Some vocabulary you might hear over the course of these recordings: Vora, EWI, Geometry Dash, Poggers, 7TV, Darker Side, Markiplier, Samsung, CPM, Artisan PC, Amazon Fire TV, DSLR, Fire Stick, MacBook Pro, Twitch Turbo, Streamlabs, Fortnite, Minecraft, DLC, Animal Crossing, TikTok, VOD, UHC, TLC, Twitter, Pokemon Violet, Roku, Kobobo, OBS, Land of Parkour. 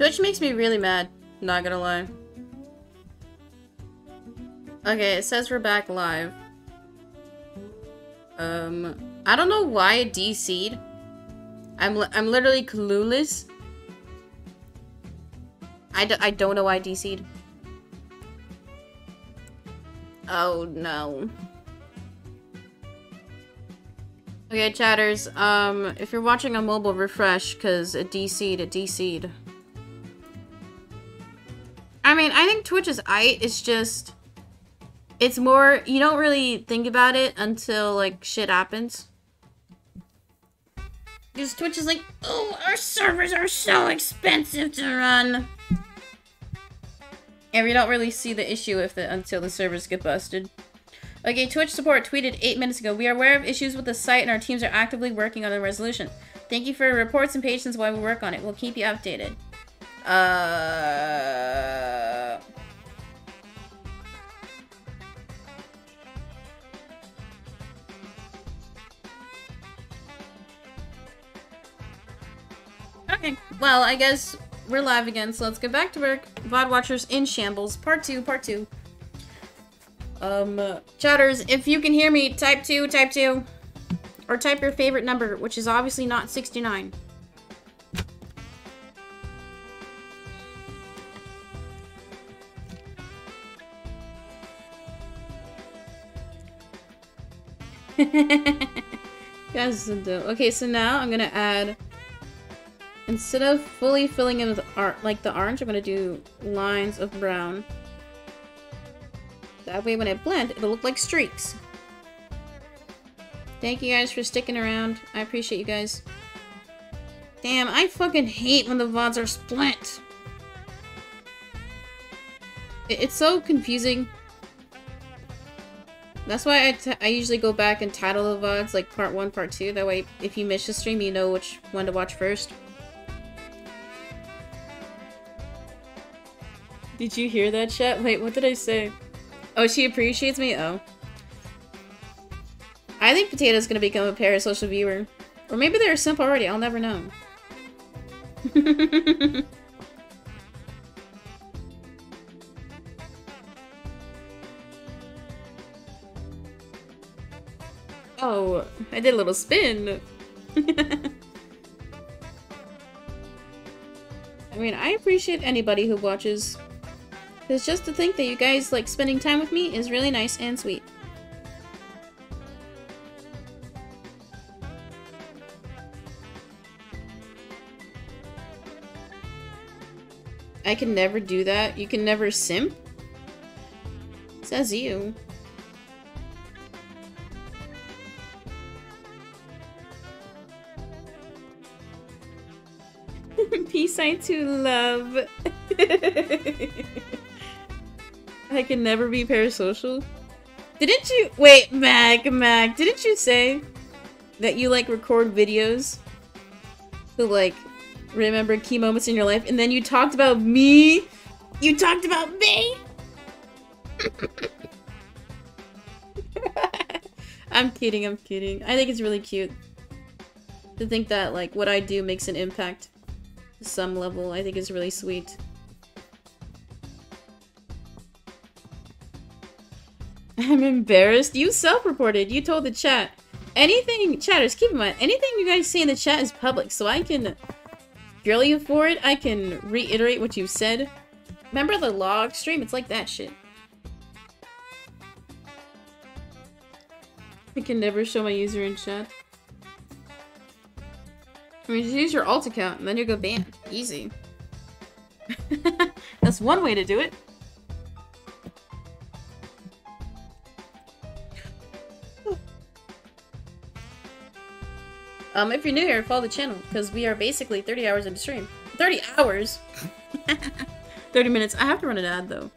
Twitch makes me really mad, not gonna lie. Okay, it says we're back live. I don't know why it DC'd. I'm literally clueless. I don't know why it DC'd. Oh no. Okay, chatters, if you're watching on mobile, refresh, because it DC'd, it DC'd. I mean, I think Twitch is aight, it's just... It's more, you don't really think about it until, like, shit happens. Because Twitch is like, oh, our servers are so expensive to run! And we don't really see the issue with it until the servers get busted. Okay, Twitch support tweeted 8 minutes ago. We are aware of issues with the site and our teams are actively working on the resolution. Thank you for your reports and patience while we work on it. We'll keep you updated. Okay, well, I guess we're live again, so let's get back to work. VOD Watchers in Shambles, part 2. Chatters, if you can hear me, type 2. Or type your favorite number, which is obviously not 69. Guys, okay, so now I'm gonna add... Instead of fully filling in with art, like the orange, I'm gonna do lines of brown. That way when I blend, it'll look like streaks. Thank you guys for sticking around. I appreciate you guys. Damn, I fucking hate when the VODs are split. It's so confusing. That's why I usually go back and title the VODs like part 1, part 2. That way if you miss the stream, you know which one to watch first. Did you hear that chat? Wait, what did I say? Oh, she appreciates me? Oh. I think Potato's gonna become a parasocial viewer. Or maybe they're simp already, I'll never know. Oh, I did a little spin. I mean, I appreciate anybody who watches. Because just to think that you guys like spending time with me is really nice and sweet. I can never do that. You can never simp? Says you. Peace sign to love. I can never be parasocial. Didn't you- wait, Mag, didn't you say that you, like, record videos to, like, remember key moments in your life, and then you talked about me? You talked about me?! I'm kidding. I think it's really cute to think that, like, what I do makes an impact to some level. I think it's really sweet. I'm embarrassed. You self-reported. You told the chat. Anything, chatters, keep in mind, anything you guys say in the chat is public, so I can grill you for it. I can reiterate what you said. Remember the log stream? It's like that shit. I can never show my user in chat. I mean, just use your alt account, and then you go banned. Easy. That's one way to do it. If you're new here, follow the channel, because we are basically 30 hours into stream. 30 hours? 30 minutes. I have to run an ad, though.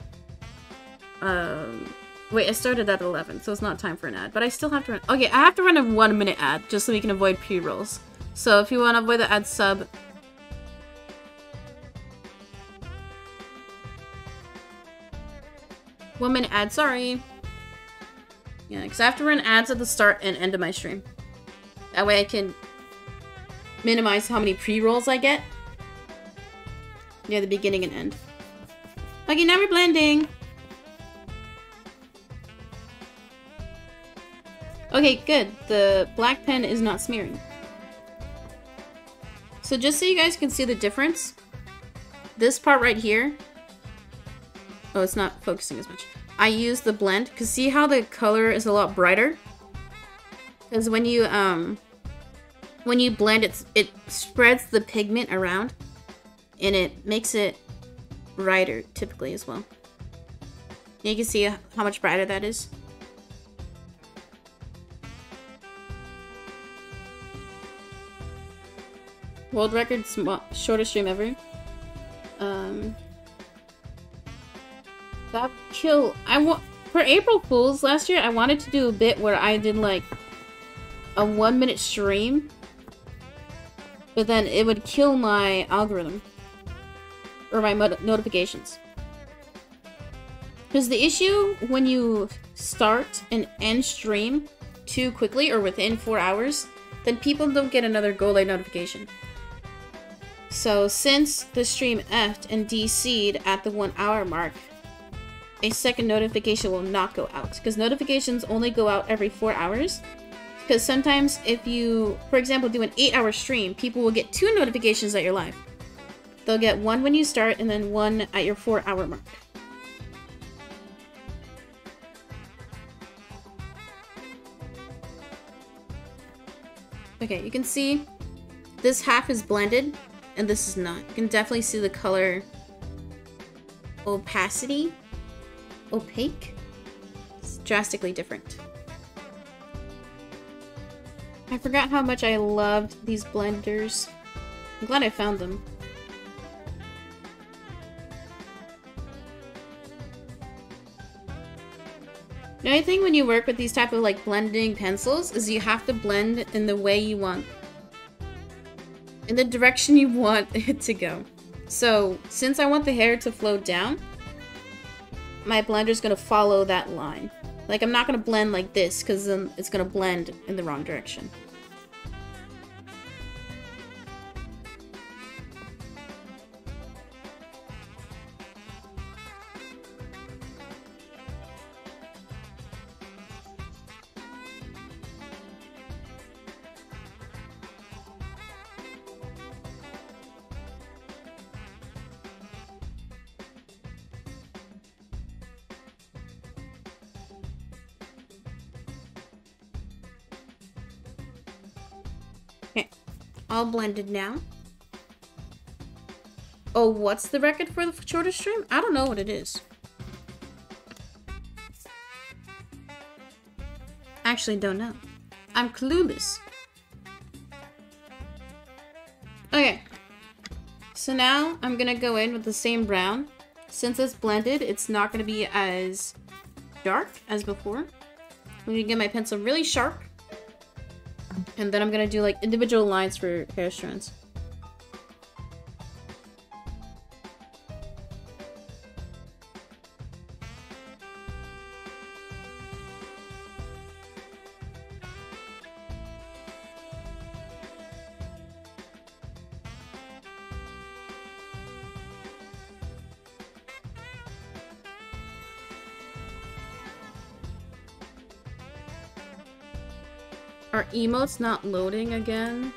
Wait, I started at 11, so it's not time for an ad, but I still have to run... Okay, I have to run a 1-minute ad, just so we can avoid pre-rolls. So if you want to avoid the ad sub... Woman ad, sorry. Yeah, because I have to run ads at the start and end of my stream. That way I can minimize how many pre-rolls I get. near the beginning and end. Okay, now we're blending. Okay, good. The black pen is not smearing. So just so you guys can see the difference, this part right here, oh, it's not focusing as much. I use the blend, because see how the color is a lot brighter? Because when you blend, it spreads the pigment around, and it makes it brighter, typically, as well. You can see how much brighter that is. World record, shortest stream ever. That kill. For April Fools last year, I wanted to do a bit where I did like a 1-minute stream, but then it would kill my algorithm or my notifications. Because the issue when you start and end stream too quickly or within 4 hours, then people don't get another go live notification. So since the stream F'd and DC'd at the 1 hour mark, a second notification will not go out, because notifications only go out every 4 hours. Because sometimes if you, for example, do an 8-hour stream, people will get 2 notifications at your live. They'll get one when you start and then one at your 4-hour mark. Okay, you can see this half is blended and this is not. You can definitely see the color opacity. Opaque? It's drastically different. I forgot how much I loved these blenders. I'm glad I found them. Another thing when you work with these type of like blending pencils is you have to blend in the way you want, in the direction you want it to go. So since I want the hair to flow down, my blender's gonna follow that line. Like, I'm not gonna blend like this, because then it's gonna blend in the wrong direction. All blended now. Oh, what's the record for the shortest stream? I don't know what it is. Actually, don't know. I'm clueless. Okay. So now I'm gonna go in with the same brown. Since it's blended, it's not gonna be as dark as before. I'm gonna get my pencil really sharp. And then I'm gonna do like individual lines for hair strands. Our emote's not loading again.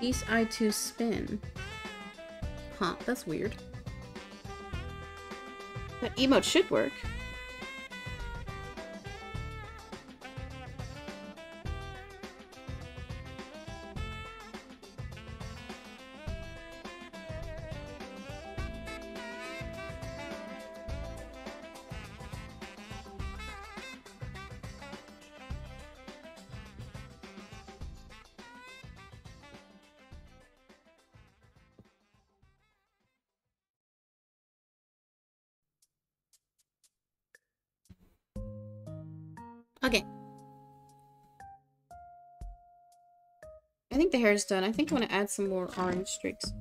East I2 spin. Huh, that's weird. That emote should work. Okay. I think the hair is done. I think I'm gonna add some more orange streaks.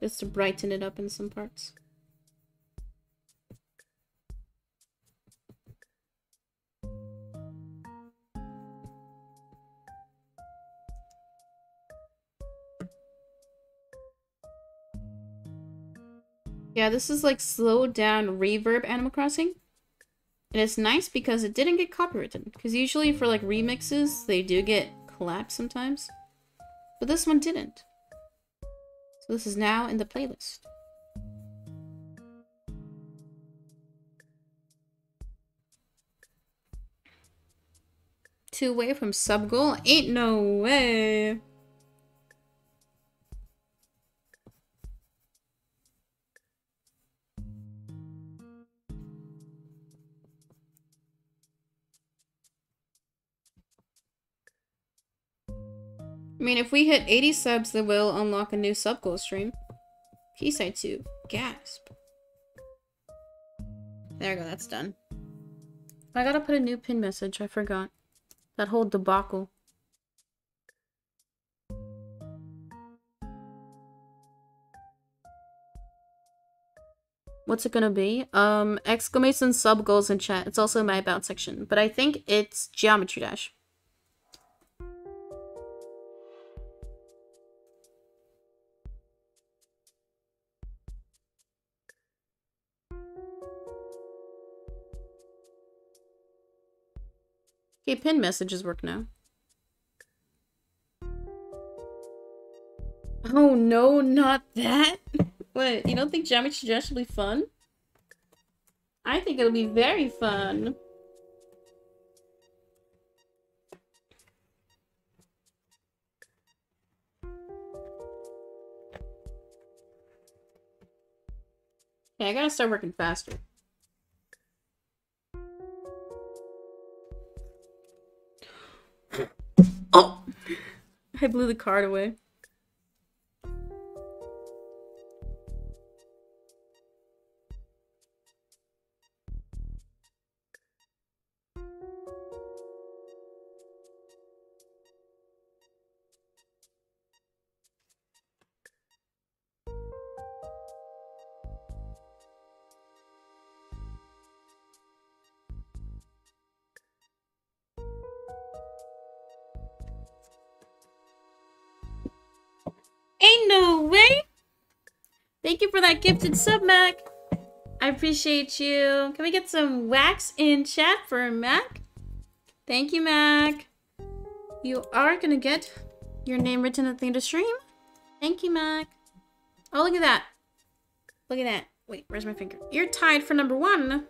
Just to brighten it up in some parts. Yeah, this is like slowed down reverb Animal Crossing. And it's nice because it didn't get copyrighted. Because usually for like remixes, they do get collabs sometimes. But this one didn't. So this is now in the playlist. Two away from sub goal? Ain't no way! I mean, if we hit 80 subs, then we'll unlock a new sub goal stream. P-Side 2. Gasp. There we go, that's done. I gotta put a new pin message, I forgot. That whole debacle. What's it gonna be? Exclamation sub goals in chat. It's also in my about section, but I think it's Geometry Dash. Okay, pin messages work now. Oh no, not that! What, you don't think Geometry Dash will be fun? I think it'll be very fun! Okay, I gotta start working faster. Oh! I blew the card away. Ain't no way! Thank you for that gifted sub, Mac. I appreciate you. Can we get some wax in chat for Mac? Thank you, Mac. You are gonna get your name written at the end of stream. Thank you, Mac. Oh, look at that. Look at that. Wait, where's my finger? You're tied for number one.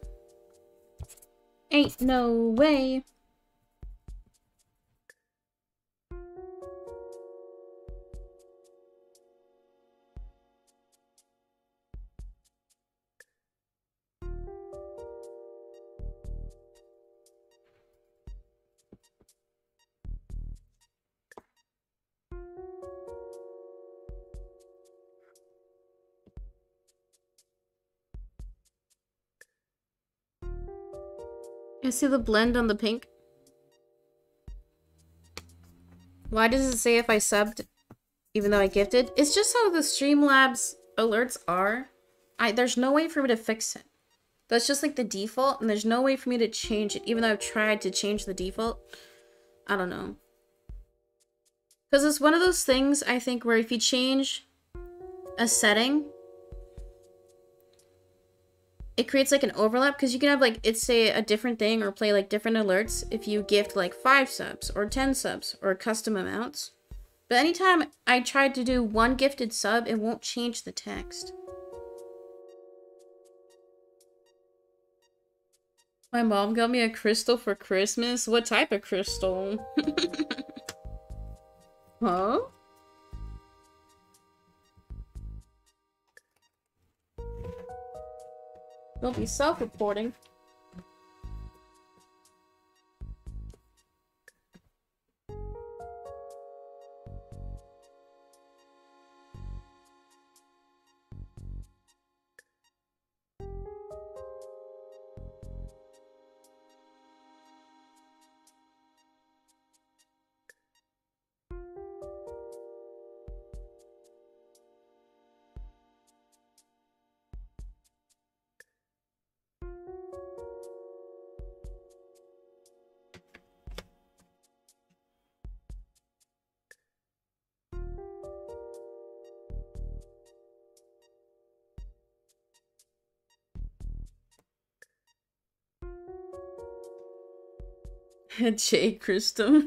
Ain't no way. I see the blend on the pink. Why does it say if I subbed, even though I gifted? It's just how the Streamlabs alerts are. There's no way for me to fix it. That's just like the default, and there's no way for me to change it, even though I've tried to change the default. I don't know. Because it's one of those things, I think, where if you change a setting, it creates like an overlap, because you can have like, it's say a different thing or play like different alerts if you gift like 5 subs or 10 subs or custom amounts. But anytime I tried to do one gifted sub, it won't change the text. My mom got me a crystal for Christmas. What type of crystal? Huh? We'll be self-reporting. Jay Crystal.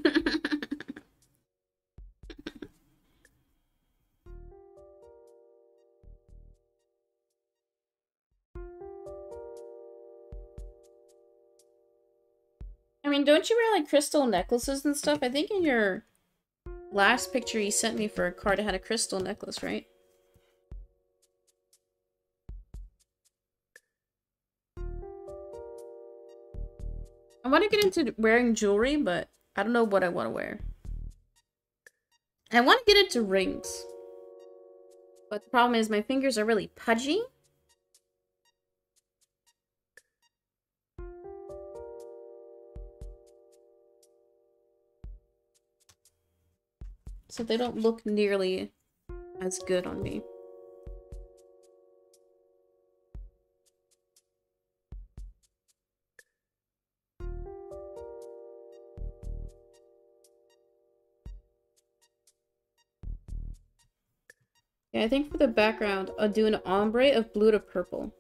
I mean, don't you wear like crystal necklaces and stuff? I think in your last picture you sent me for a card, I had a crystal necklace, right? I want to get into wearing jewelry, but I don't know what I want to wear. I want to get into rings. But the problem is my fingers are really pudgy. So they don't look nearly as good on me. Yeah, I think for the background, I'll do an ombre of blue to purple.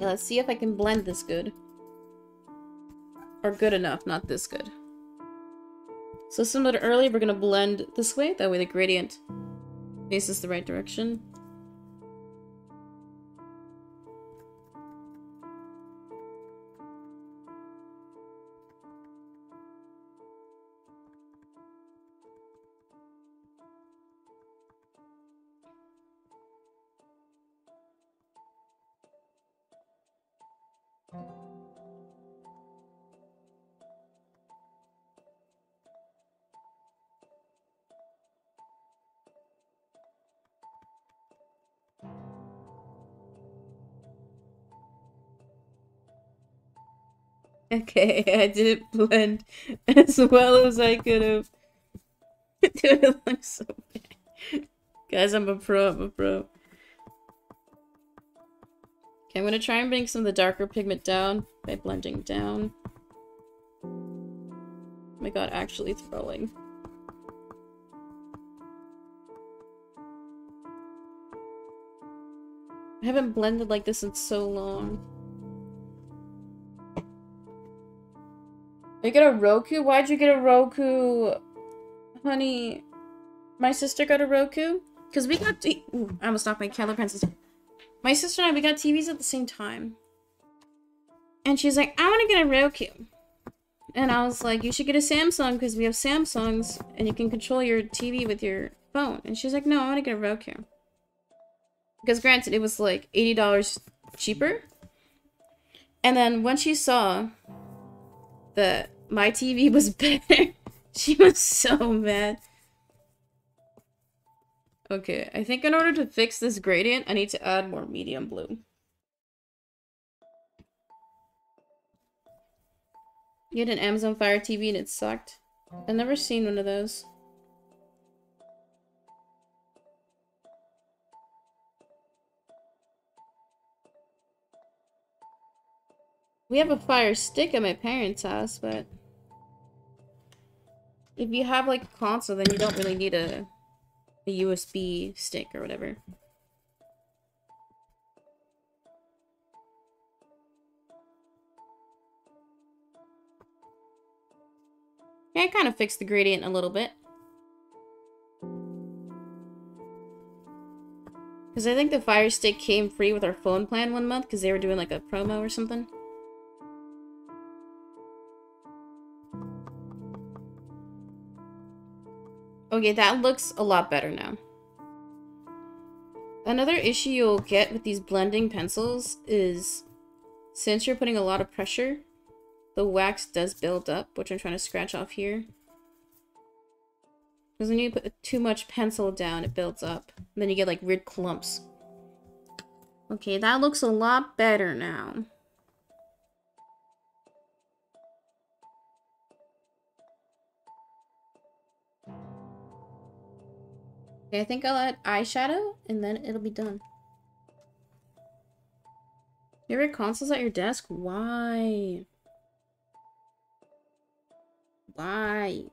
Yeah, let's see if I can blend this good. Or good enough, not this good. So similar to earlier, we're gonna blend this way, that way the gradient faces the right direction. Okay, I didn't blend as well as I could have. Dude, it looks so bad. Guys, I'm a pro. Okay, I'm gonna try and bring some of the darker pigment down by blending down. Oh my god, actually throwing. I haven't blended like this in so long. You got a Roku? Why'd you get a Roku? Honey, my sister got a Roku? Because we got ooh, I almost knocked my Kylo Princess. My sister and I, we got TVs at the same time. And she's like, I want to get a Roku. And I was like, you should get a Samsung because we have Samsungs and you can control your TV with your phone. And she's like, no, I want to get a Roku. Because granted, it was like $80 cheaper. And then when she saw that my TV was better, she was so mad. Okay, I think in order to fix this gradient, I need to add more medium blue. You had an Amazon Fire TV and it sucked. I've never seen one of those. We have a Fire Stick at my parents' house, but if you have like a console, then you don't really need a USB stick or whatever. Yeah, I kind of fixed the gradient a little bit. Because I think the Fire Stick came free with our phone plan one month because they were doing like a promo or something. Okay, that looks a lot better now. Another issue you'll get with these blending pencils is since you're putting a lot of pressure, the wax does build up, which I'm trying to scratch off here. Because when you put too much pencil down, it builds up. And then you get like weird clumps. Okay, that looks a lot better now. Okay, I think I'll add eyeshadow, and then it'll be done. Your console's at your desk? Why? Why?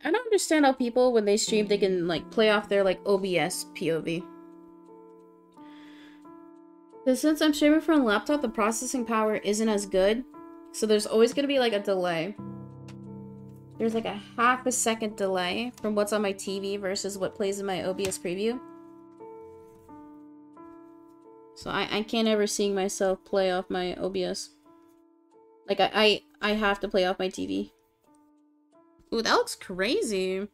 I don't understand how people, when they stream, they can, like, play off their, like, OBS POV. Because since I'm streaming from a laptop, the processing power isn't as good. So there's always going to be like a delay. There's like a half a second delay from what's on my TV versus what plays in my OBS preview. So I can't ever see myself play off my OBS. Like I have to play off my TV. Ooh, that looks crazy.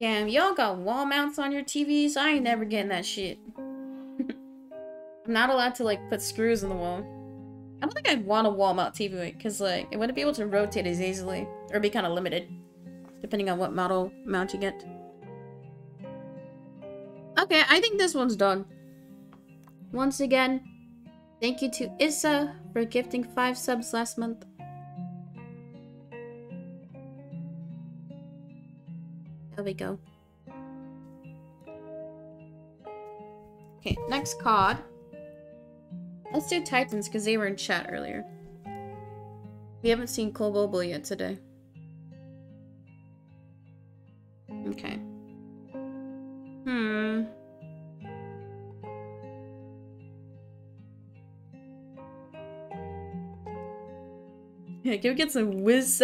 Damn, y'all got wall mounts on your TVs? I ain't never getting that shit. I'm not allowed to, like, put screws in the wall. I don't think I'd want a wall mount TV, because, like, it wouldn't be able to rotate as easily. Or be kind of limited, depending on what model mount you get. Okay, I think this one's done. Once again, thank you to Issa for gifting 5 subs last month. There we go. Okay, next COD. Let's do Titans because they were in chat earlier. We haven't seen Cobobble yet today. Okay. Yeah, can we get some wizards?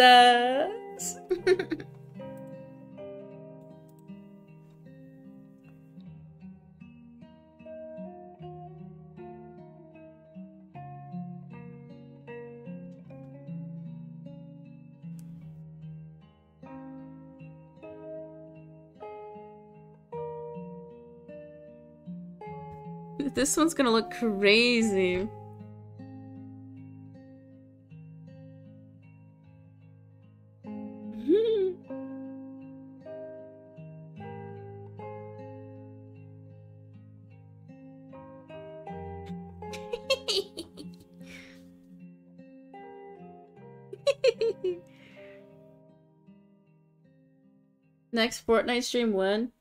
This one's gonna look crazy. Next Fortnite stream when?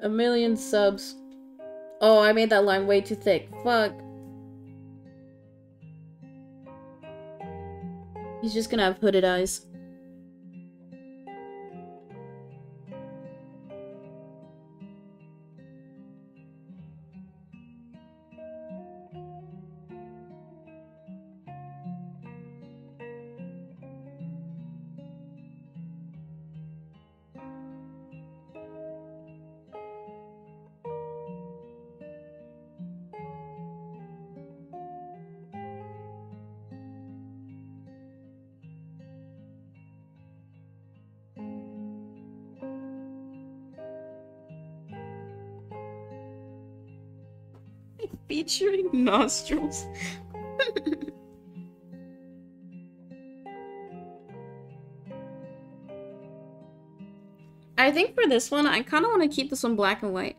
A million subs. Oh, I made that line way too thick. Fuck. He's just gonna have hooded eyes. featuring nostrils. I think for this one, I kind of want to keep this one black and white.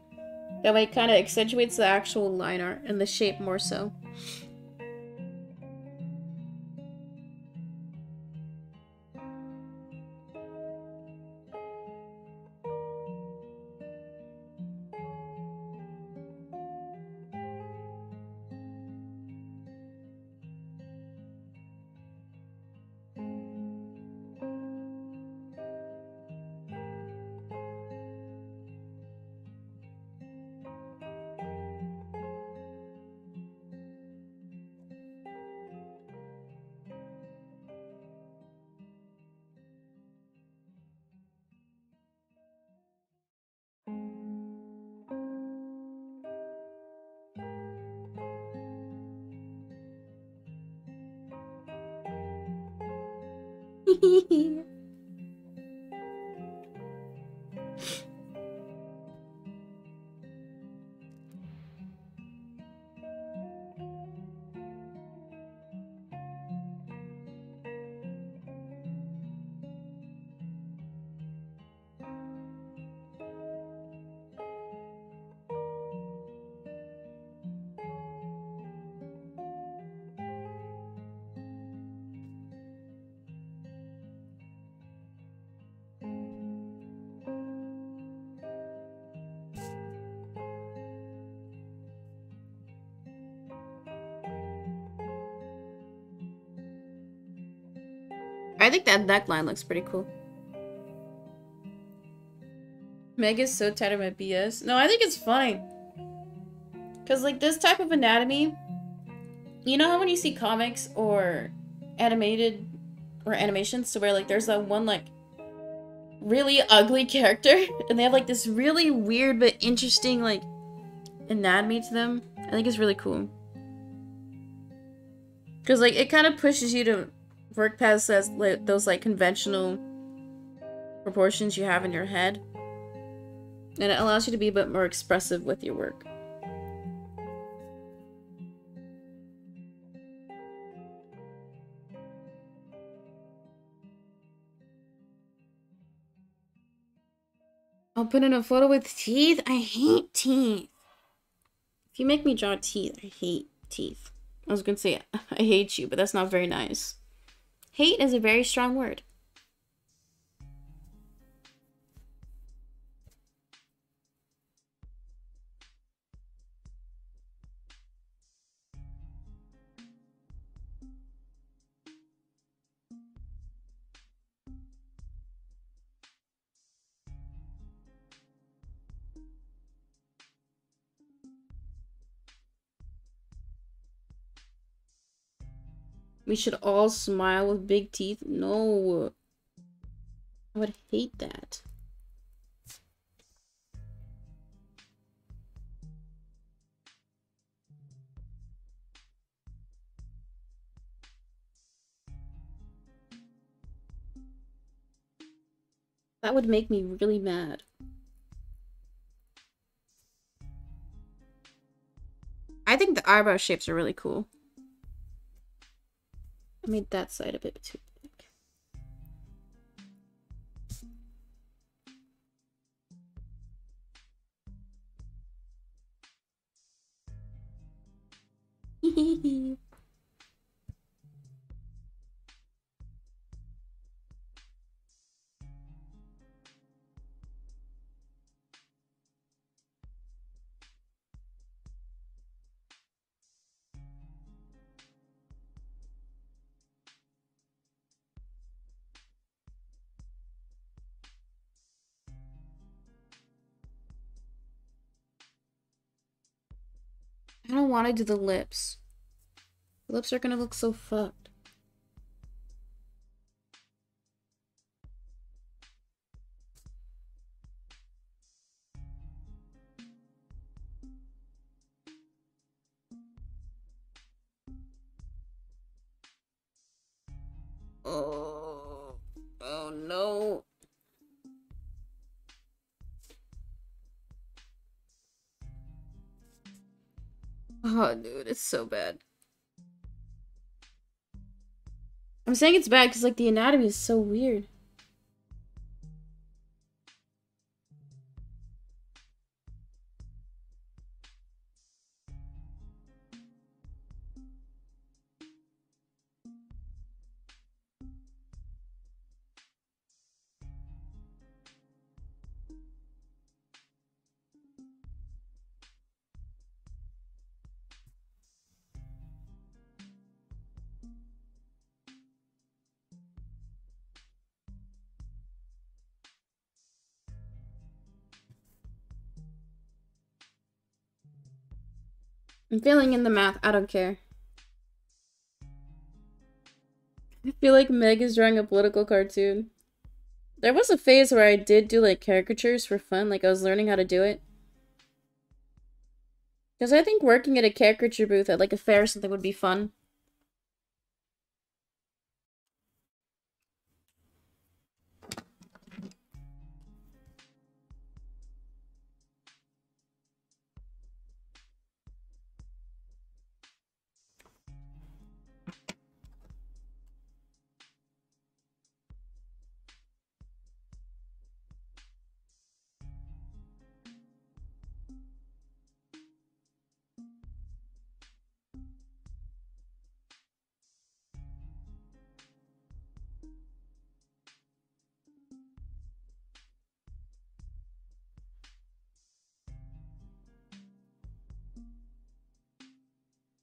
That way it kind of accentuates the actual line art and the shape more so. I think that neckline looks pretty cool. Meg is so tired of my BS. No, I think it's fine. Because, like, this type of anatomy... You know how when you see comics or animated... or animations to where, like, there's that one, like, really ugly character? And they have, like, this really weird but interesting, like, anatomy to them? I think it's really cool. Because, like, it kind of pushes you to... work past those, like, conventional proportions you have in your head. And it allows you to be a bit more expressive with your work. I'll put in a photo with teeth. I hate teeth. If you make me draw teeth, I hate teeth. I was gonna say, I hate you, but that's not very nice. Hate is a very strong word. We should all smile with big teeth. No. I would hate that. That would make me really mad. I think the eyebrow shapes are really cool. I made that side a bit too big. Hehehe. I don't want to do the lips. The lips are gonna look so fucked. Oh, oh no. Oh, dude, it's so bad. I'm saying it's bad because, like, the anatomy is so weird. I'm failing in the math. I don't care. I feel like Meg is drawing a political cartoon. There was a phase where I did do, like, caricatures for fun. Like, I was learning how to do it. Because I think working at a caricature booth at, like, a fair or something would be fun.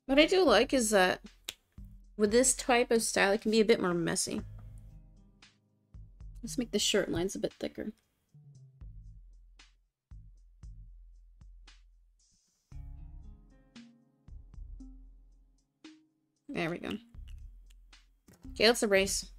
What I do like is that with this type of style, it can be a bit more messy. Let's make the shirt lines a bit thicker. There we go. Okay, let's erase.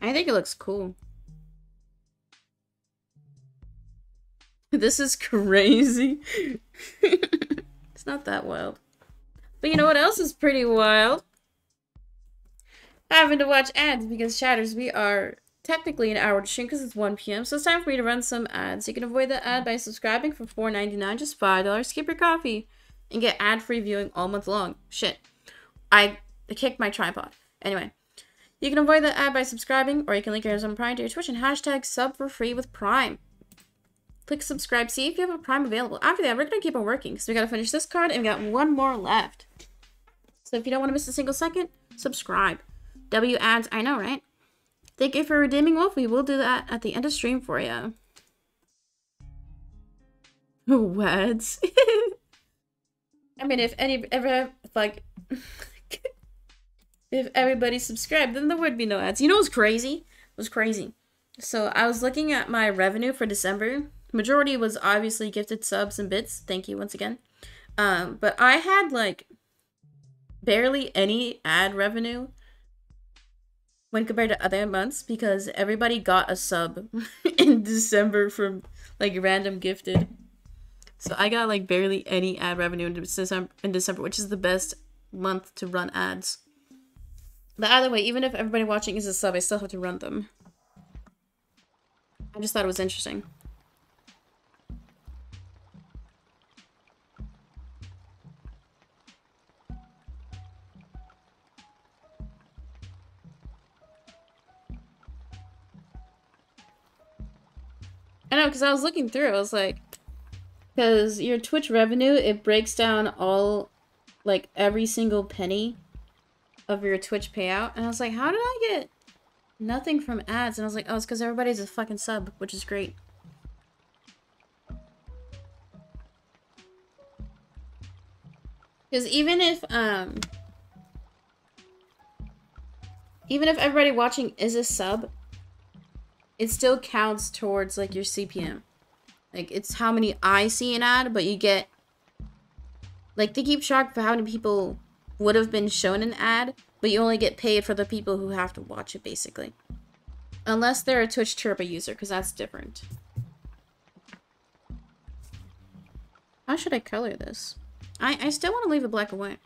I think it looks cool. This is crazy. It's not that wild. But you know what else is pretty wild? Having to watch ads because Shatters, we are technically an hour to stream because it's 1 p.m. So it's time for me to run some ads. You can avoid the ad by subscribing for $4.99, just $5. Skip your coffee and get ad-free viewing all month long. Shit. I kicked my tripod. Anyway. You can avoid the ad by subscribing, or you can link your Amazon Prime to your Twitch and hashtag sub for free with Prime. Click subscribe, see if you have a Prime available. After that, we're going to keep on working, so we got to finish this card, and we got one more left. So if you don't want to miss a single second, subscribe. W ads, I know, right? Thank you for redeeming Wolf. We will do that at the end of stream for you. Wads. I mean, if any ever, like... If everybody subscribed, then there would be no ads. You know what's crazy? It was crazy. So I was looking at my revenue for December. Majority was obviously gifted subs and bits. Thank you once again. But I had like barely any ad revenue when compared to other months because everybody got a sub in December from like random gifted. So I got like barely any ad revenue in December, which is the best month to run ads. But either way, even if everybody watching is a sub, I still have to run them. I just thought it was interesting. I know, because I was looking through, I was like... Because your Twitch revenue, it breaks down all... Like, every single penny... of your Twitch payout, and I was like, how did I get nothing from ads? And I was like, oh, it's because everybody's a fucking sub, which is great. Because even if everybody watching is a sub, it still counts towards, like, your CPM. Like, it's how many I see an ad, but you get, like, they keep track for how many people would have been shown an ad, but you only get paid for the people who have to watch it, basically. Unless they're a Twitch Turbo user, because that's different. How should I color this? I still want to leave it black and white.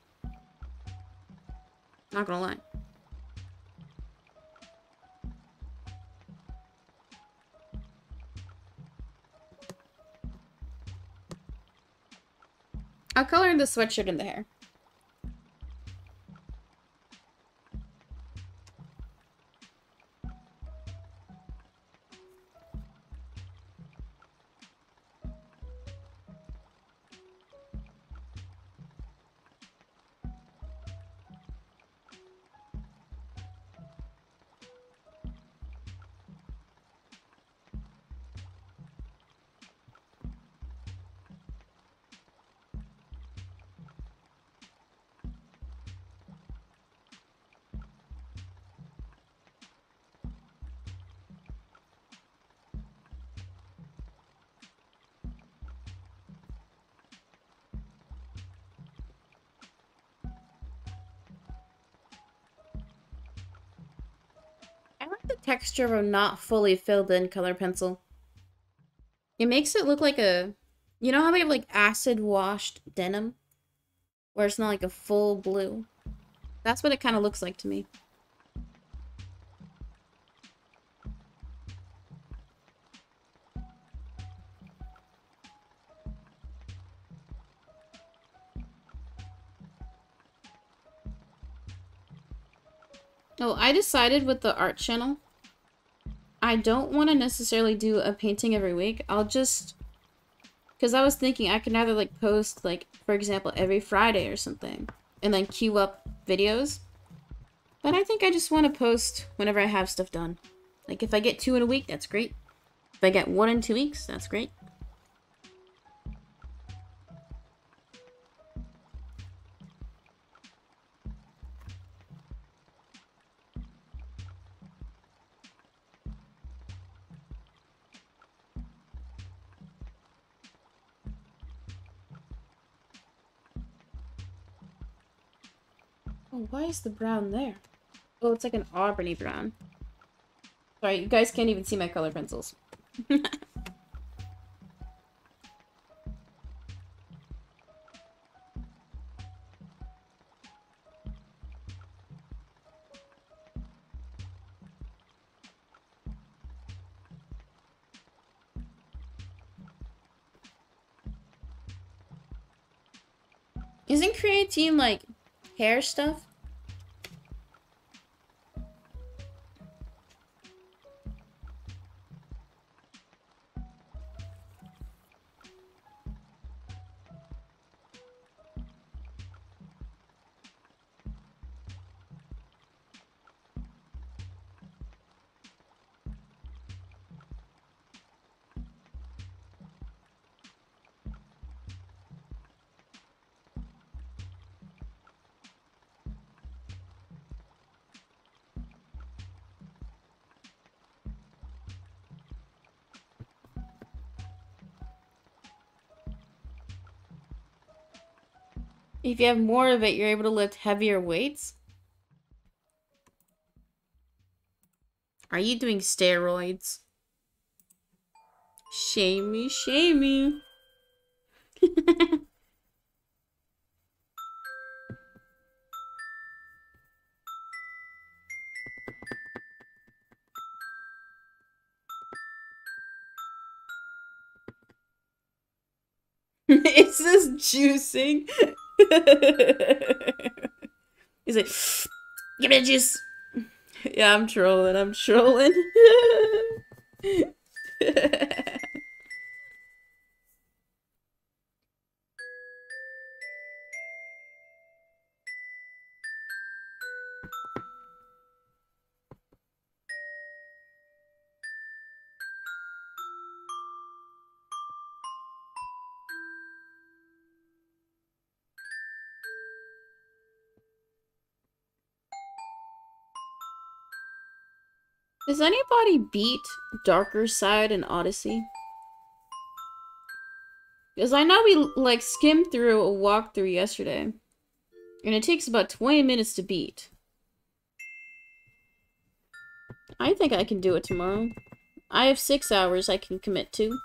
Not gonna lie. I'll color the sweatshirt and the hair. Texture of a not fully filled in color pencil. It makes it look like a, you know how we have like acid washed denim where it's not like a full blue? That's what it kind of looks like to me. Oh, I decided with the art channel I don't want to necessarily do a painting every week. I'll just... Because I was thinking I could either, like, post, like, for example, every Friday or something. And then queue up videos. But I think I just want to post whenever I have stuff done. Like, if I get 2 in a week, that's great. If I get 1 in 2 weeks, that's great. Why is the brown there? Oh, it's like an auburny brown. Sorry, you guys can't even see my color pencils. Isn't creatine like hair stuff? If you have more of it, you're able to lift heavier weights. Are you doing steroids? Shamey, shamey. Is this juicing? He's like, give me the juice. Yeah, I'm trolling. I'm trolling. Does anybody beat Darker Side in Odyssey? Because I know we, like, skimmed through a walkthrough yesterday. And it takes about 20 minutes to beat. I think I can do it tomorrow. I have 6 hours I can commit to.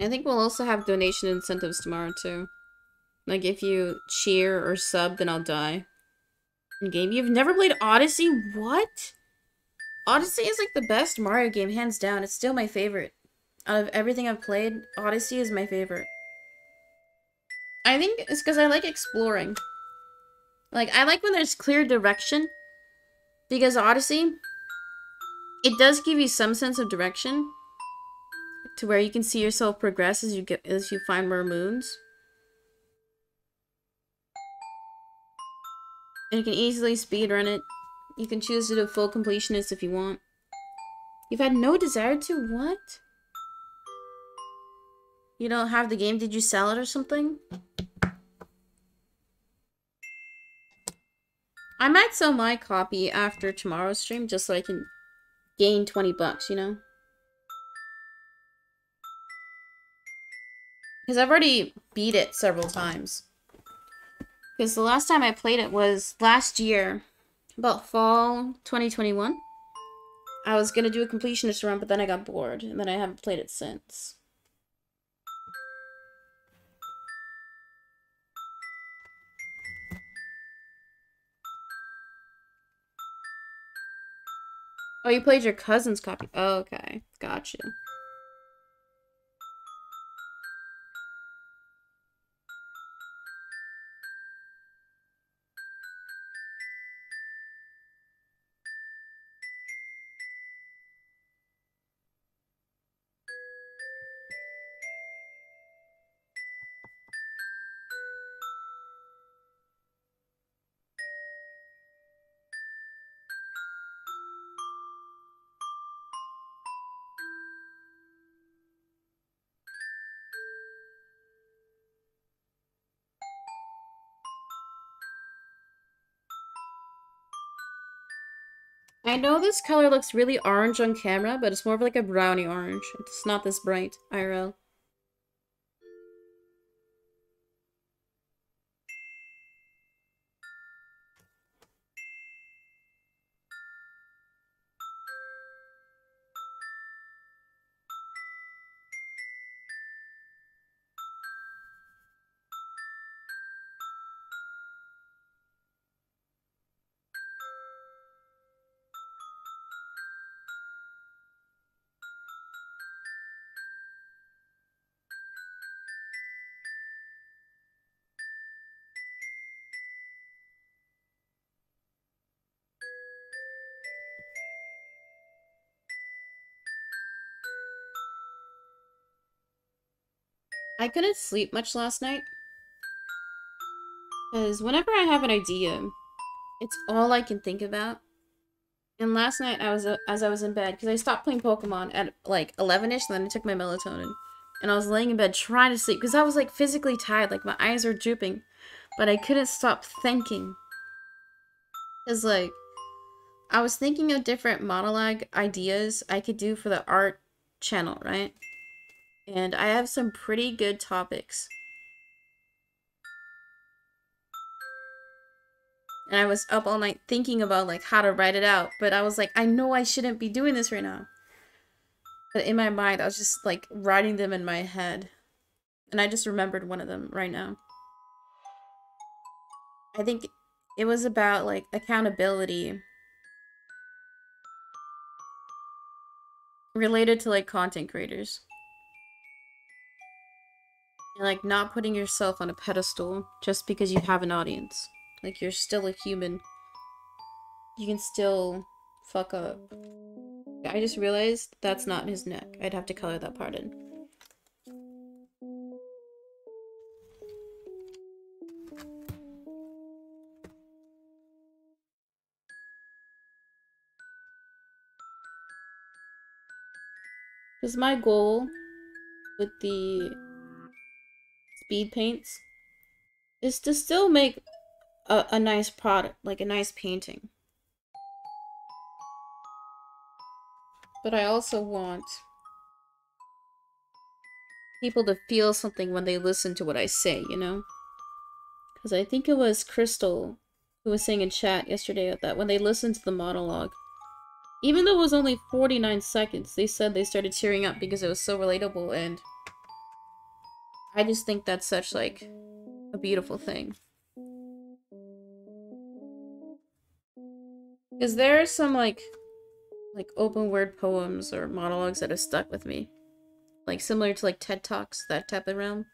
I think we'll also have donation incentives tomorrow, too. Like, if you cheer or sub, then I'll die. Game, you've never played Odyssey? What? Odyssey is, like, the best Mario game, hands down. It's still my favorite. Out of everything I've played, Odyssey is my favorite. I think it's because I like exploring. Like, I like when there's clear direction. Because Odyssey, it does give you some sense of direction. To where you can see yourself progress as you get as you find more moons. And you can easily speedrun it. You can choose to do full completionist if you want. You've had no desire to? What? You don't have the game? Did you sell it or something? I might sell my copy after tomorrow's stream just so I can gain 20 bucks, you know? Because I've already beat it several times. Because the last time I played it was last year, about fall 2021. I was going to do a completionist run, but then I got bored, and then I haven't played it since. Oh, you played your cousin's copy. Oh, okay. Got you. I know this color looks really orange on camera, but it's more of like a brownie orange. It's not this bright, IRL. I couldn't sleep much last night. Because whenever I have an idea, it's all I can think about. And last night, I was as I was in bed, because I stopped playing Pokemon at like 11-ish, and then I took my melatonin. And I was laying in bed trying to sleep, because I was like physically tired, like my eyes were drooping. But I couldn't stop thinking. Because like, I was thinking of different monologue ideas I could do for the art channel, right? And I have some pretty good topics. And I was up all night thinking about like how to write it out. But I was like, I know I shouldn't be doing this right now. But in my mind, I was just like writing them in my head. And I just remembered one of them right now. I think it was about like accountability. Related to like content creators. And like, not putting yourself on a pedestal just because you have an audience. Like, you're still a human. You can still fuck up. I just realized that's not his neck. I'd have to color that part in. Because my goal with the speed paints is to still make a nice product, like a nice painting. But I also want people to feel something when they listen to what I say, you know? Because I think it was Crystal who was saying in chat yesterday that when they listened to the monologue, even though it was only 49 seconds, they said they started tearing up because it was so relatable and I just think that's such, like, a beautiful thing. Because there are some, like open word poems or monologues that have stuck with me. Like, similar to, like, TED Talks, that type of realm.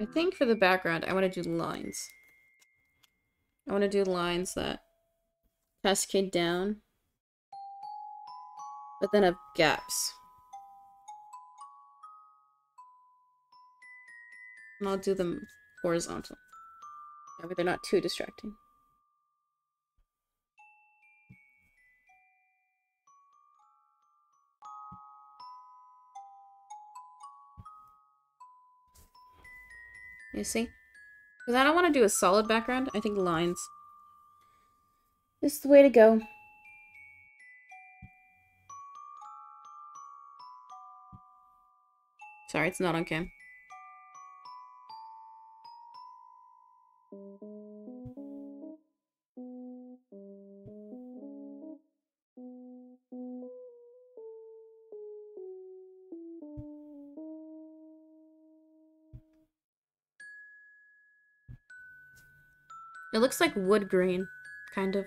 I think for the background, I want to do lines. I want to do lines that cascade down, but then have gaps. And I'll do them horizontal. That way they're not too distracting. You see? Because I don't want to do a solid background. I think lines is the way to go. Sorry, it's not on cam. It looks like wood grain, kind of.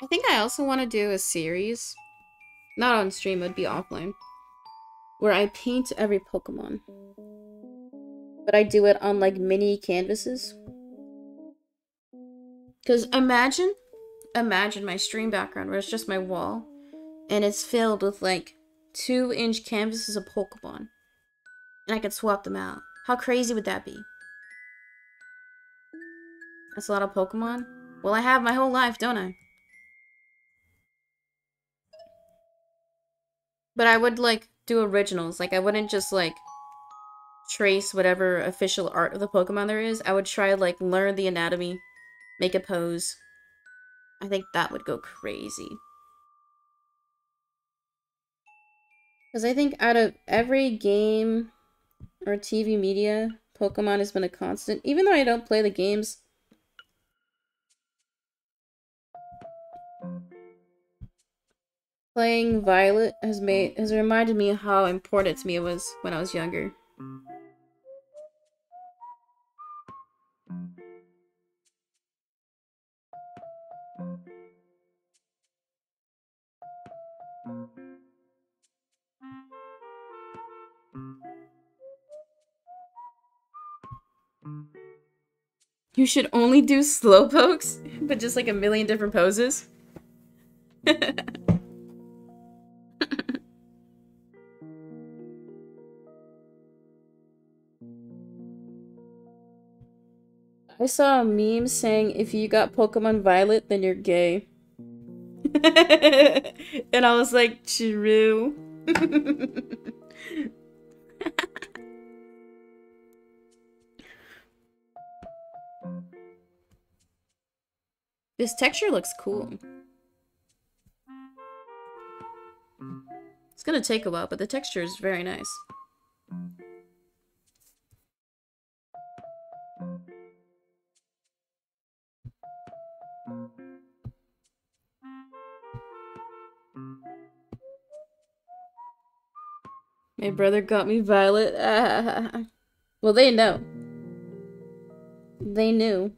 I think I also want to do a series, not on stream, it would be offline, where I paint every Pokemon. But I do it on, like, mini canvases. Because imagine my stream background where it's just my wall, and it's filled with, like, 2-inch canvases of Pokemon. And I could swap them out. How crazy would that be? That's a lot of Pokemon. Well, I have my whole life, don't I? But I would, like, do originals. Like, I wouldn't just, like, trace whatever official art of the Pokemon there is. I would try, like, learn the anatomy, make a pose. I think that would go crazy. Because I think out of every game or TV media, Pokemon has been a constant. Even though I don't play the games. Playing Violet has reminded me how important to me it was when I was younger. You should only do slowpokes, but just like a million different poses. I saw a meme saying, if you got Pokemon Violet, then you're gay. And I was like, true. This texture looks cool. It's gonna take a while, but the texture is very nice. My brother got me Violet. Ah. Well, they know. They knew.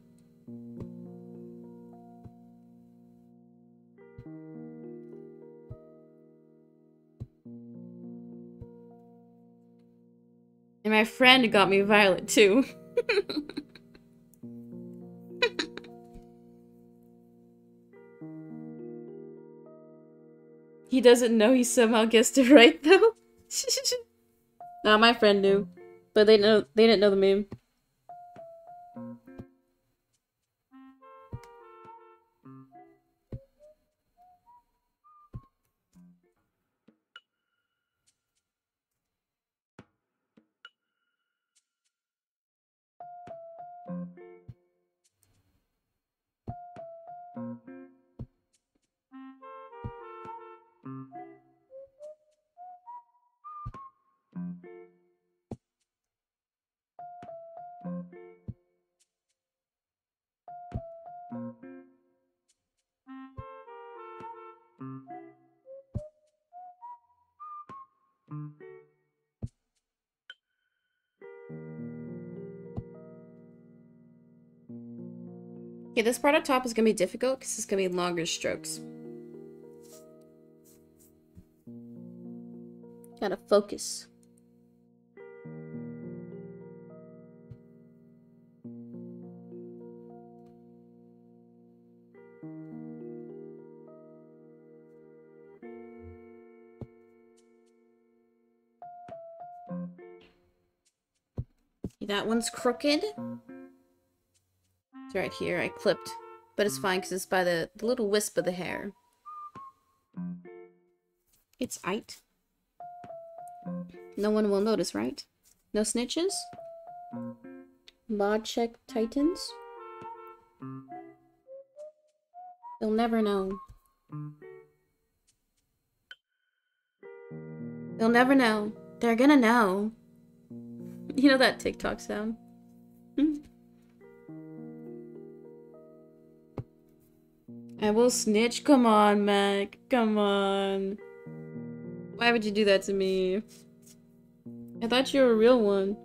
And my friend got me Violet, too. He doesn't know he somehow guessed it right, though. Nah, my friend knew, but they didn't know the meme. Okay, this part up top is going to be difficult because it's going to be longer strokes. Gotta focus. That one's crooked. It's right here. I clipped, but it's fine because it's by the little wisp of the hair. It's aight. No one will notice, right? No snitches? Mod check titans? They'll never know. They'll never know. They're gonna know. You know that TikTok sound? I will snitch. Come on, Mac. Come on. Why would you do that to me? I thought you were a real one.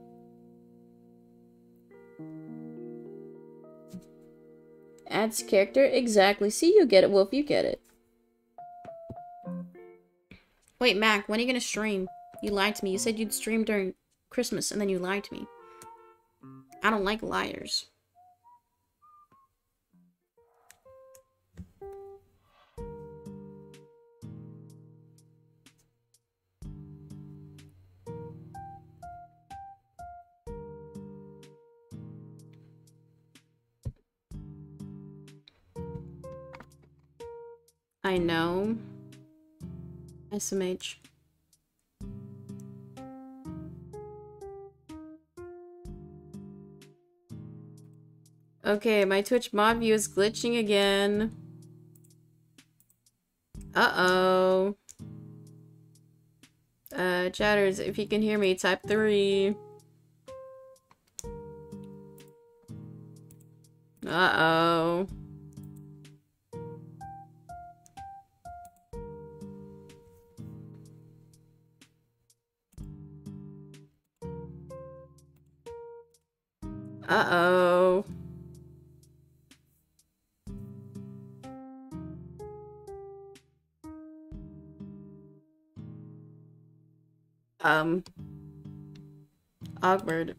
Adds character? Exactly. See, you get it, Wolf. You get it. Wait, Mac. When are you gonna stream? You lied to me. You said you'd stream during Christmas, and then you lied to me. I don't like liars. I know. SMH. Okay, my Twitch mod view is glitching again. Uh-oh. Chatters, if you can hear me, type 3. Uh-oh. Uh-oh. Awkward.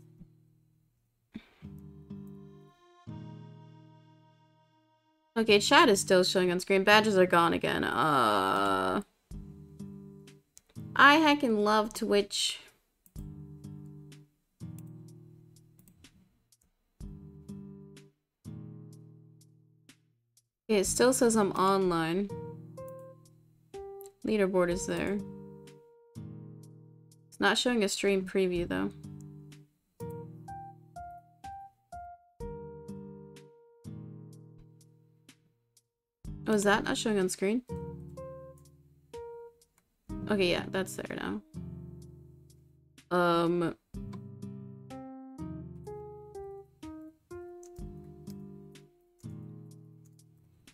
Okay, chat is still showing on screen. Badges are gone again. I heckin' love Twitch. Okay, it still says I'm online. Leaderboard is there. Not showing a stream preview, though. Oh, is that not showing on screen? Okay, yeah, that's there now.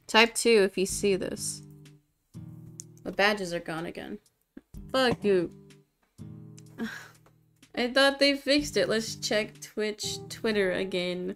Type 2 if you see this. The badges are gone again. Fuck you. I thought they fixed it. Let's check Twitch, Twitter again.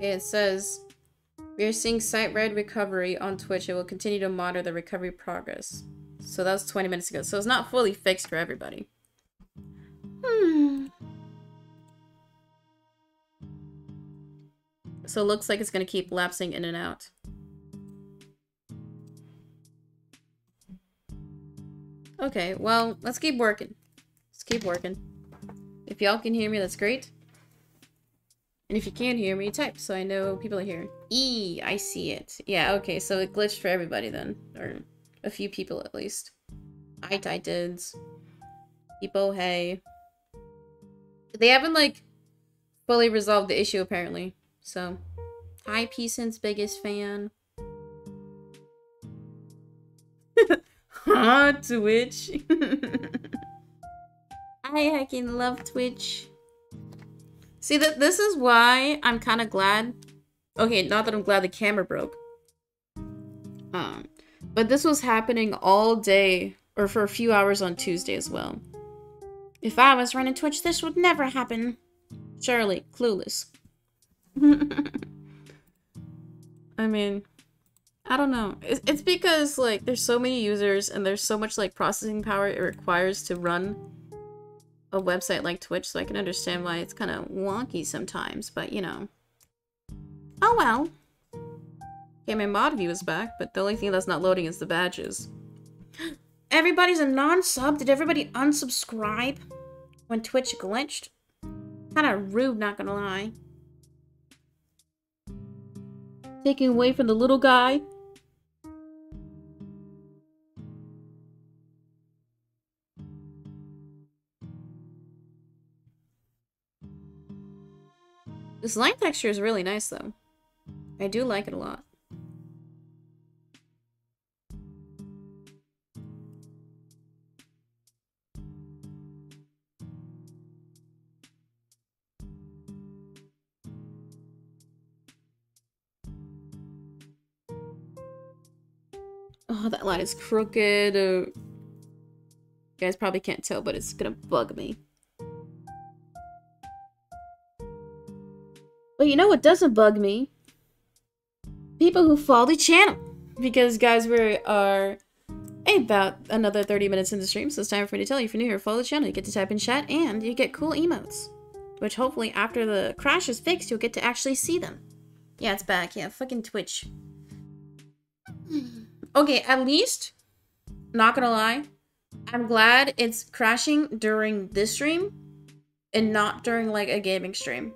It says, we are seeing site red recovery on Twitch. It will continue to monitor the recovery progress. So that was 20 minutes ago. So it's not fully fixed for everybody. So it looks like it's going to keep lapsing in and out. Okay, well, let's keep working. Let's keep working. If y'all can hear me, that's great. And if you can't hear me, type, so I know people are here. E, I see it. Yeah, okay, so it glitched for everybody then. Or a few people at least. I did. People, hey. They haven't, like, fully resolved the issue apparently, so. Hi, Peason's biggest fan. Huh, Twitch? I heckin' love Twitch. See, this is why I'm kind of glad. Okay, not that I'm glad the camera broke. But this was happening all day, or for a few hours on Tuesday as well. If I was running Twitch, this would never happen. Surely, clueless. I mean, I don't know. It's because, like, there's so many users and there's so much, like, processing power it requires to run a website like Twitch, so I can understand why it's kind of wonky sometimes, but, you know. Oh, well. Okay, my mod view is back, but the only thing that's not loading is the badges. Everybody's a non-sub? Did everybody unsubscribe when Twitch glitched? Kind of rude, not gonna lie. Taking away from the little guy. This line texture is really nice, though. I do like it a lot. Oh, that line is crooked. You guys probably can't tell, but it's gonna bug me. But you know what doesn't bug me? People who follow the channel. Because, guys, we are about another 30 minutes into the stream, so it's time for me to tell you. If you're new here, follow the channel. You get to type in chat, and you get cool emotes. Which, hopefully, after the crash is fixed, you'll get to actually see them. Yeah, it's back. Yeah, fucking Twitch. Okay, at least, not gonna lie, I'm glad it's crashing during this stream and not during, like, a gaming stream.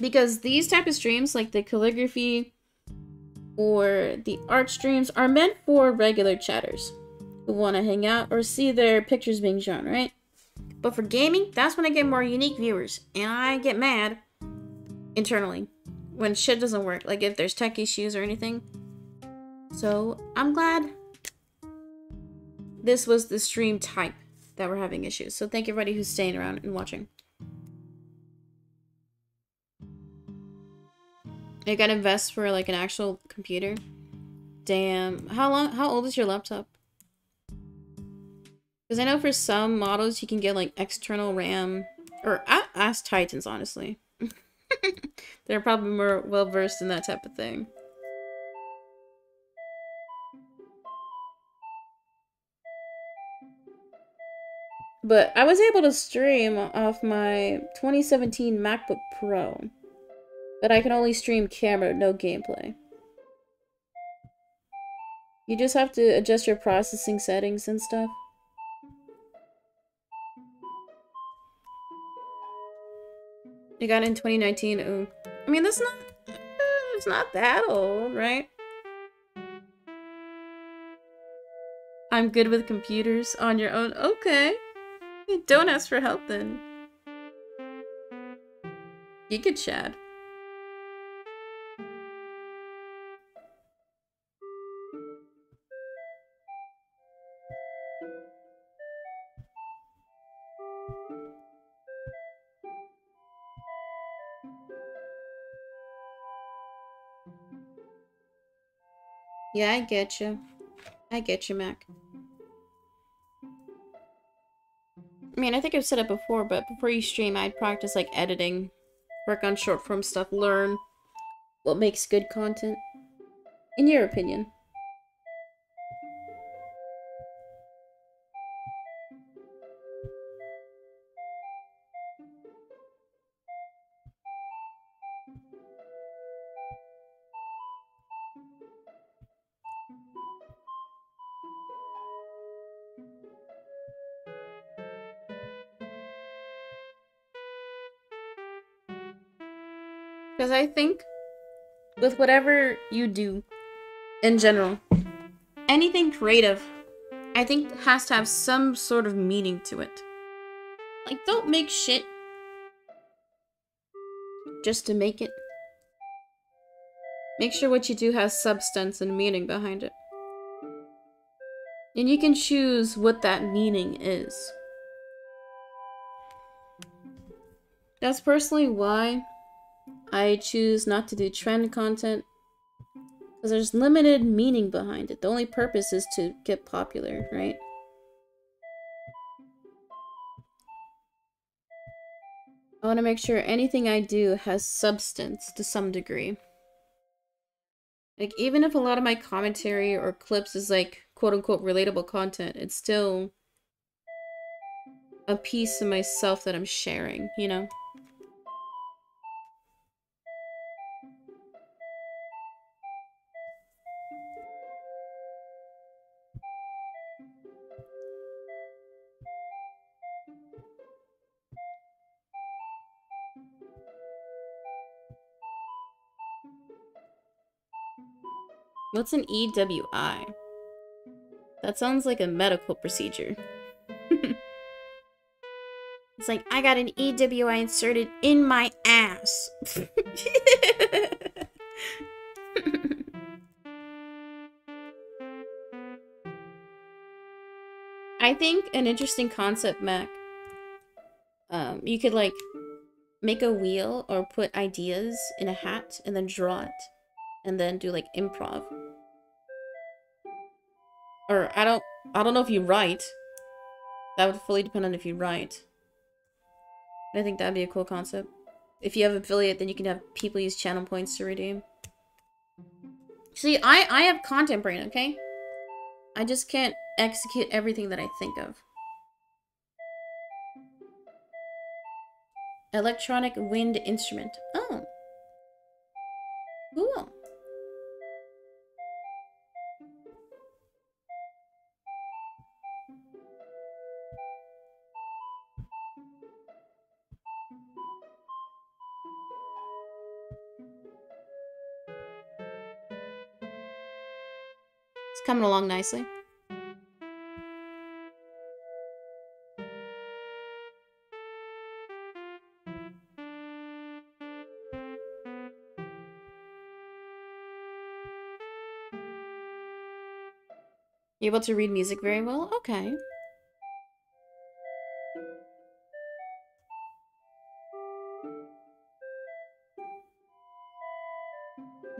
Because these type of streams, like the calligraphy or the art streams, are meant for regular chatters who want to hang out or see their pictures being shown, right? But for gaming, that's when I get more unique viewers, and I get mad internally when shit doesn't work, like if there's tech issues or anything. So I'm glad this was the stream type that we're having issues. So thank everybody who's staying around and watching. I gotta invest for, like, an actual computer. Damn. How old is your laptop? Because I know for some models you can get, like, external RAM. Or, ask Titans, honestly. They're probably more well-versed in that type of thing. But I was able to stream off my 2017 MacBook Pro. But I can only stream camera, no gameplay. You just have to adjust your processing settings and stuff. I got in 2019. Ooh. I mean, that's not... It's not that old, right? I'm good with computers on your own. Okay. Don't ask for help then. You could chat. Yeah, I get you. I get you, Mac. I mean, I think I've said it before, but before you stream, I'd practice, like, editing, work on short-form stuff, learn what makes good content. In your opinion. Because I think with whatever you do in general, anything creative, I think has to have some sort of meaning to it. Like, don't make shit just to make it. Make sure what you do has substance and meaning behind it. And you can choose what that meaning is. That's personally why I choose not to do trend content. Because there's limited meaning behind it. The only purpose is to get popular, right? I want to make sure anything I do has substance to some degree. Like, even if a lot of my commentary or clips is like, quote-unquote relatable content, it's still a piece of myself that I'm sharing, you know? What's an EWI? That sounds like a medical procedure. It's like, I got an EWI inserted in my ass. I think an interesting concept, Mac. You could, like, make a wheel or put ideas in a hat and then draw it. And then do, like, improv. Or I don't know if you write. That would fully depend on if you write. I think that'd be a cool concept. If you have affiliate, then you can have people use channel points to redeem. See, I have content brain, okay? I just can't execute everything that I think of. Electronic wind instrument. Oh. Cool. Coming along nicely. You're able to read music very well? Okay.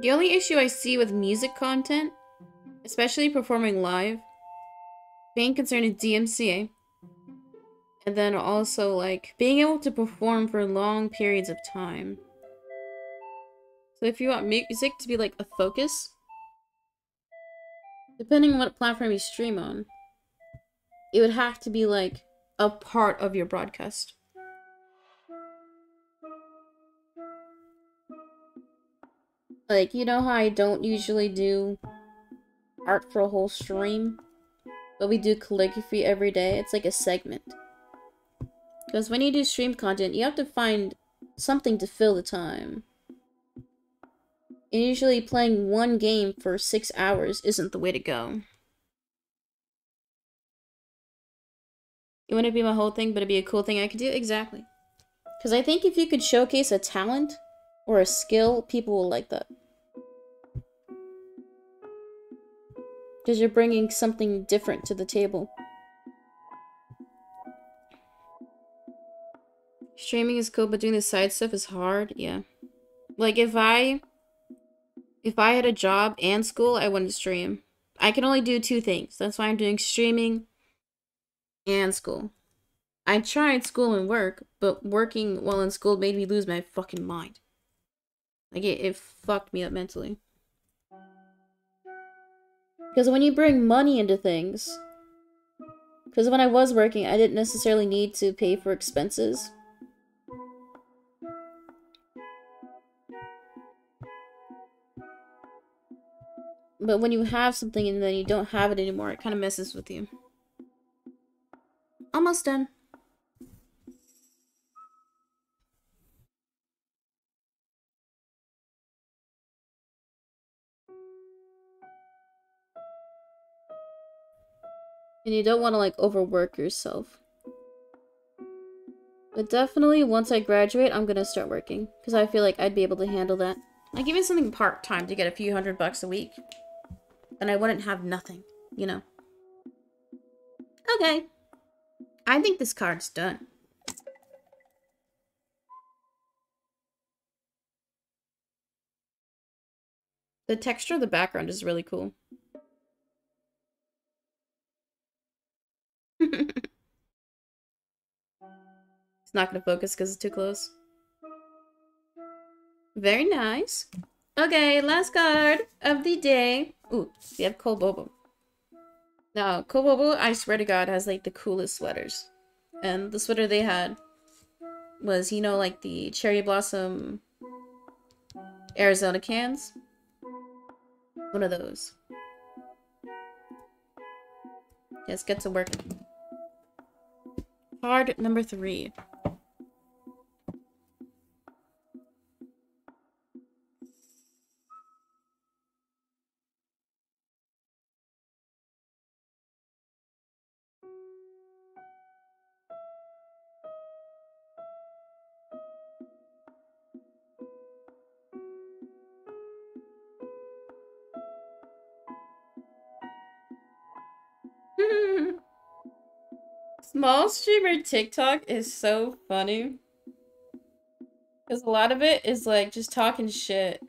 The only issue I see with music content, especially performing live, being concerned with DMCA, and then also, like, being able to perform for long periods of time. So if you want music to be, like, a focus, depending on what platform you stream on, it would have to be, like, a part of your broadcast. Like, you know how I don't usually do art for a whole stream, but we do calligraphy every day. It's like a segment. Because when you do stream content, you have to find something to fill the time. And usually playing one game for 6 hours isn't the way to go. It wouldn't be my whole thing, but it'd be a cool thing I could do. Exactly. Because I think if you could showcase a talent or a skill, people will like that. Because you're bringing something different to the table. Streaming is cool, but doing the side stuff is hard. Yeah. Like, if I had a job and school, I wouldn't stream. I can only do two things. That's why I'm doing streaming and school. I tried school and work, but working while in school made me lose my fucking mind. Like, it fucked me up mentally. Because when you bring money into things, because when I was working, I didn't necessarily need to pay for expenses. But when you have something and then you don't have it anymore, it kind of messes with you. Almost done. And you don't want to like overwork yourself. But definitely once I graduate, I'm gonna start working. Because I feel like I'd be able to handle that. Like even something part-time to get a few $100 a week. And I wouldn't have nothing, you know. Okay. I think this card's done. The texture of the background is really cool. It's not gonna focus because it's too close. Very nice. Okay, last card of the day. Ooh, we have Kobobo. Now, Kobobo, I swear to God, has like the coolest sweaters. And the sweater they had was, you know, like the cherry blossom Arizona cans. One of those. Let's get to work. Card number 3. Small streamer TikTok is so funny. Because a lot of it is like just talking shit.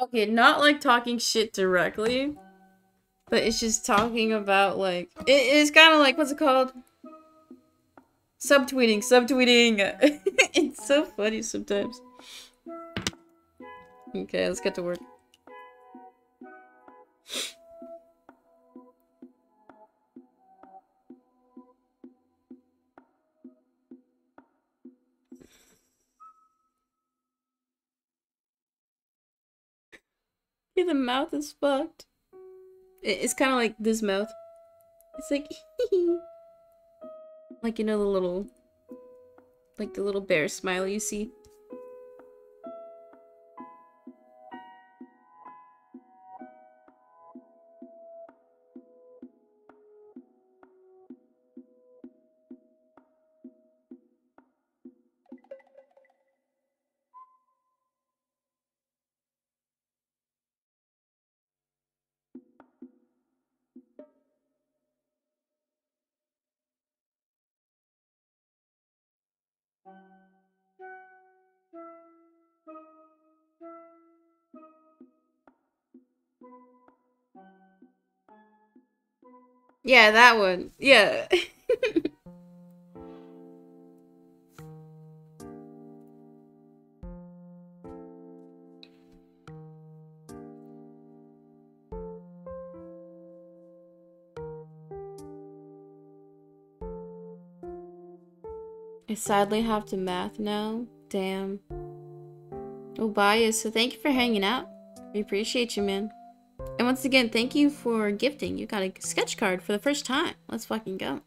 Okay, not like talking shit directly. But it's just talking about like... It's kind of like, what's it called? Subtweeting, subtweeting! It's so funny sometimes. Okay, let's get to work. Yeah, the mouth is fucked. It's kind of like this mouth. It's like... Like, you know, the little... Like, the little bear smile you see. Yeah, that one. Yeah. I sadly have to math now. Damn. Oh, bye. So thank you for hanging out. We appreciate you, man. And once again, thank you for gifting. You got a sketch card for the first time. Let's fucking go.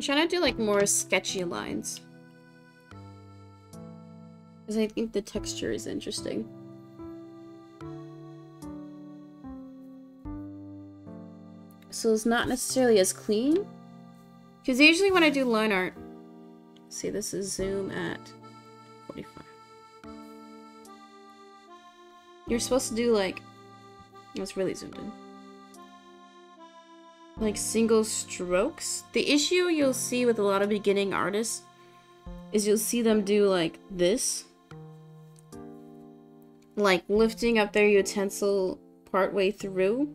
I'm trying to do like more sketchy lines, because I think the texture is interesting. So it's not necessarily as clean, because usually when I do line art, see, this is zoom at 45. You're supposed to do like, it's really zoomed in, like single strokes. The issue you'll see with a lot of beginning artists is you'll see them do like this, like lifting up their utensil partway through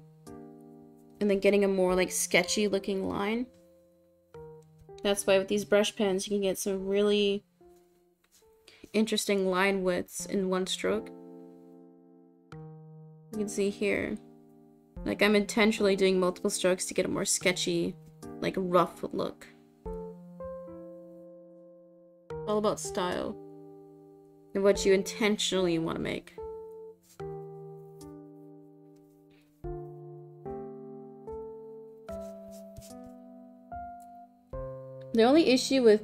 and then getting a more like sketchy looking line. That's why with these brush pens you can get some really interesting line widths in one stroke. You can see here, like I'm intentionally doing multiple strokes to get a more sketchy, like rough look. All about style and what you intentionally want to make. The only issue with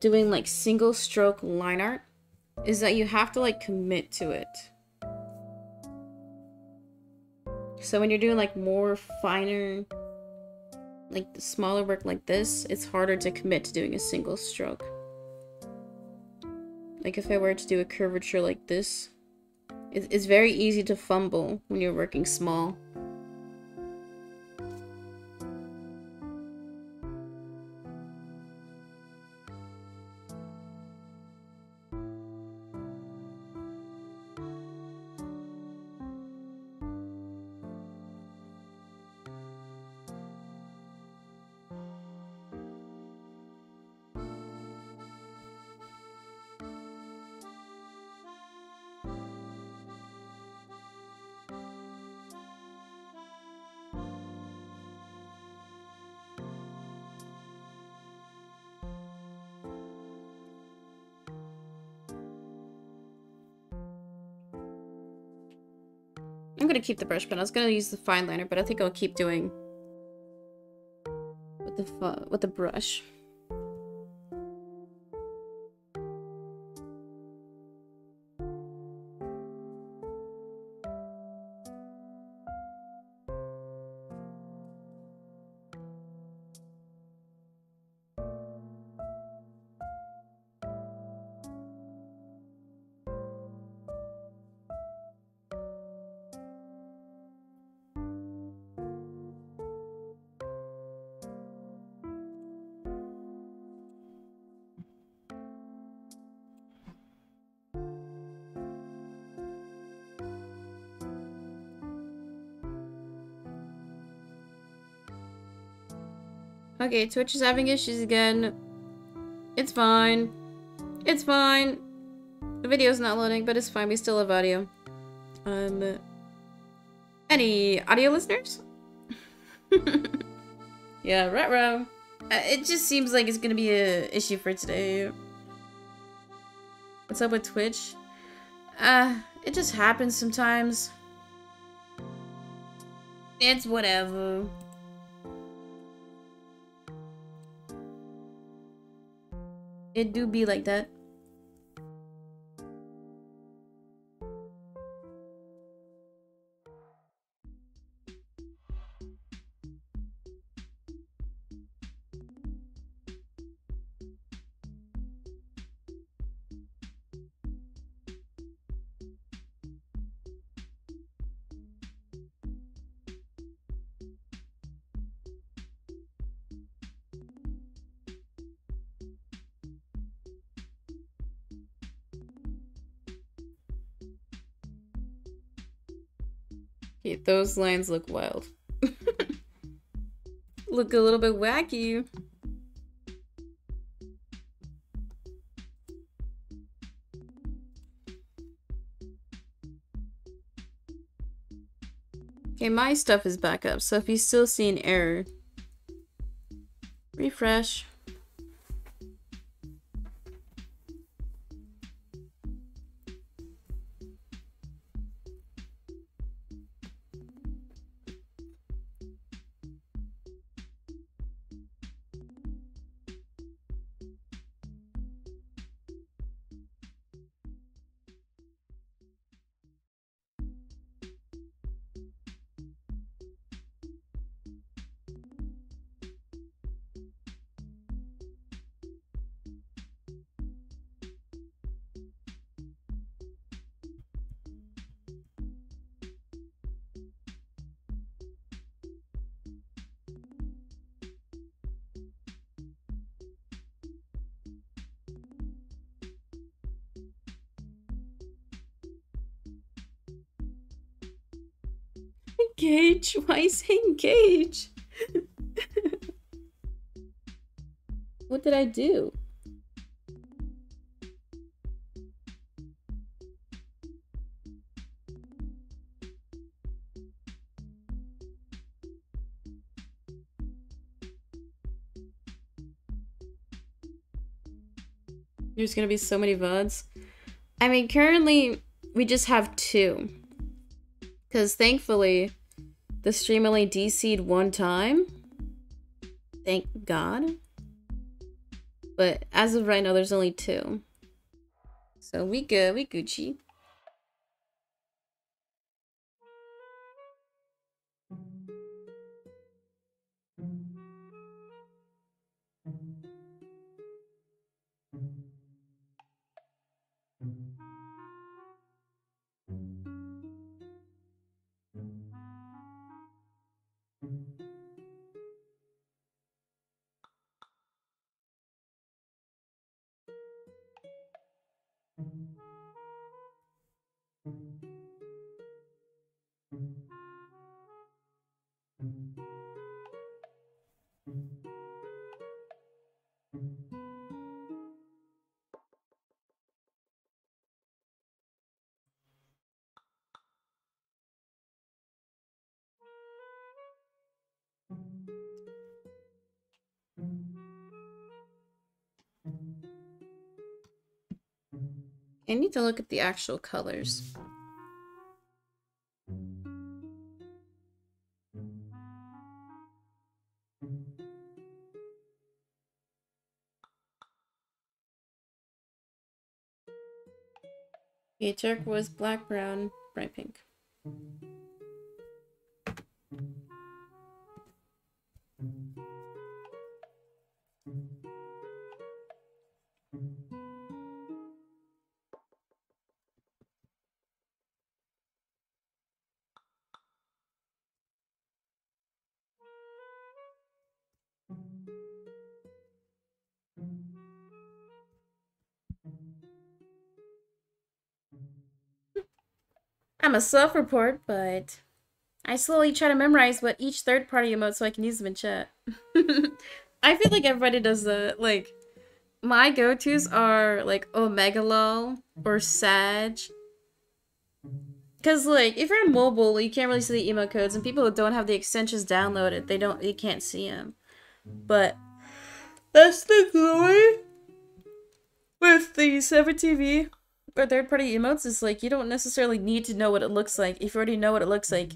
doing like single stroke line art is that you have to like commit to it. So when you're doing like more finer, like the smaller work like this, it's harder to commit to doing a single stroke. Like if I were to do a curvature like this, it's very easy to fumble when you're working small. Keep the brush pen. I was gonna use the fine liner, but I think I'll keep doing with the brush. Okay, Twitch is having issues again. It's fine. It's fine. The video's not loading, but it's fine. We still have audio. Any audio listeners? Yeah, ruh-roh. It just seems like it's gonna be an issue for today. What's up with Twitch? It just happens sometimes. It's whatever. It do be like that. Those lines look wild. Look a little bit wacky. Okay, my stuff is back up, so if you still see an error, refresh. Engage? Why is engage? What did I do? There's gonna be so many VODs. I mean, currently we just have 2. Because thankfully, the stream only DC'd 1 time. Thank God. But as of right now, there's only 2. So we good, we Gucci. I need to look at the actual colors. Okay, turquoise, black, brown, bright pink. I'm a self-report, but I slowly try to memorize what each third-party emote so I can use them in chat. I feel like everybody does that. Like, my go-tos are, like, Omega Lol or Sag. Because, like, if you're on mobile, you can't really see the emote codes, and people who don't have the extensions downloaded, they can't see them. But that's the glory with the 7TV. Or third-party emotes is like, you don't necessarily need to know what it looks like. If you already know what it looks like,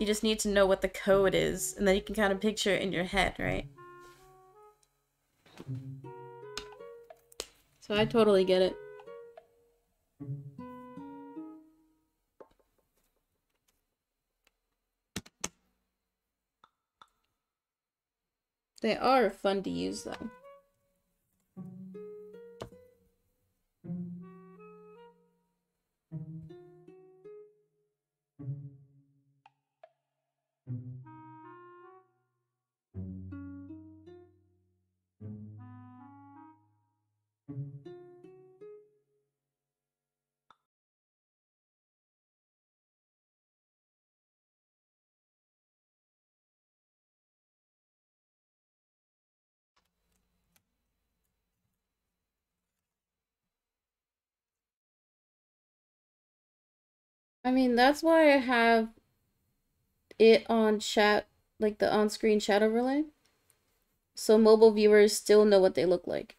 you just need to know what the code is, and then you can kind of picture it in your head, right? So I totally get it. They are fun to use, though. I mean, that's why I have it on chat, like the on-screen chat overlay, so mobile viewers still know what they look like.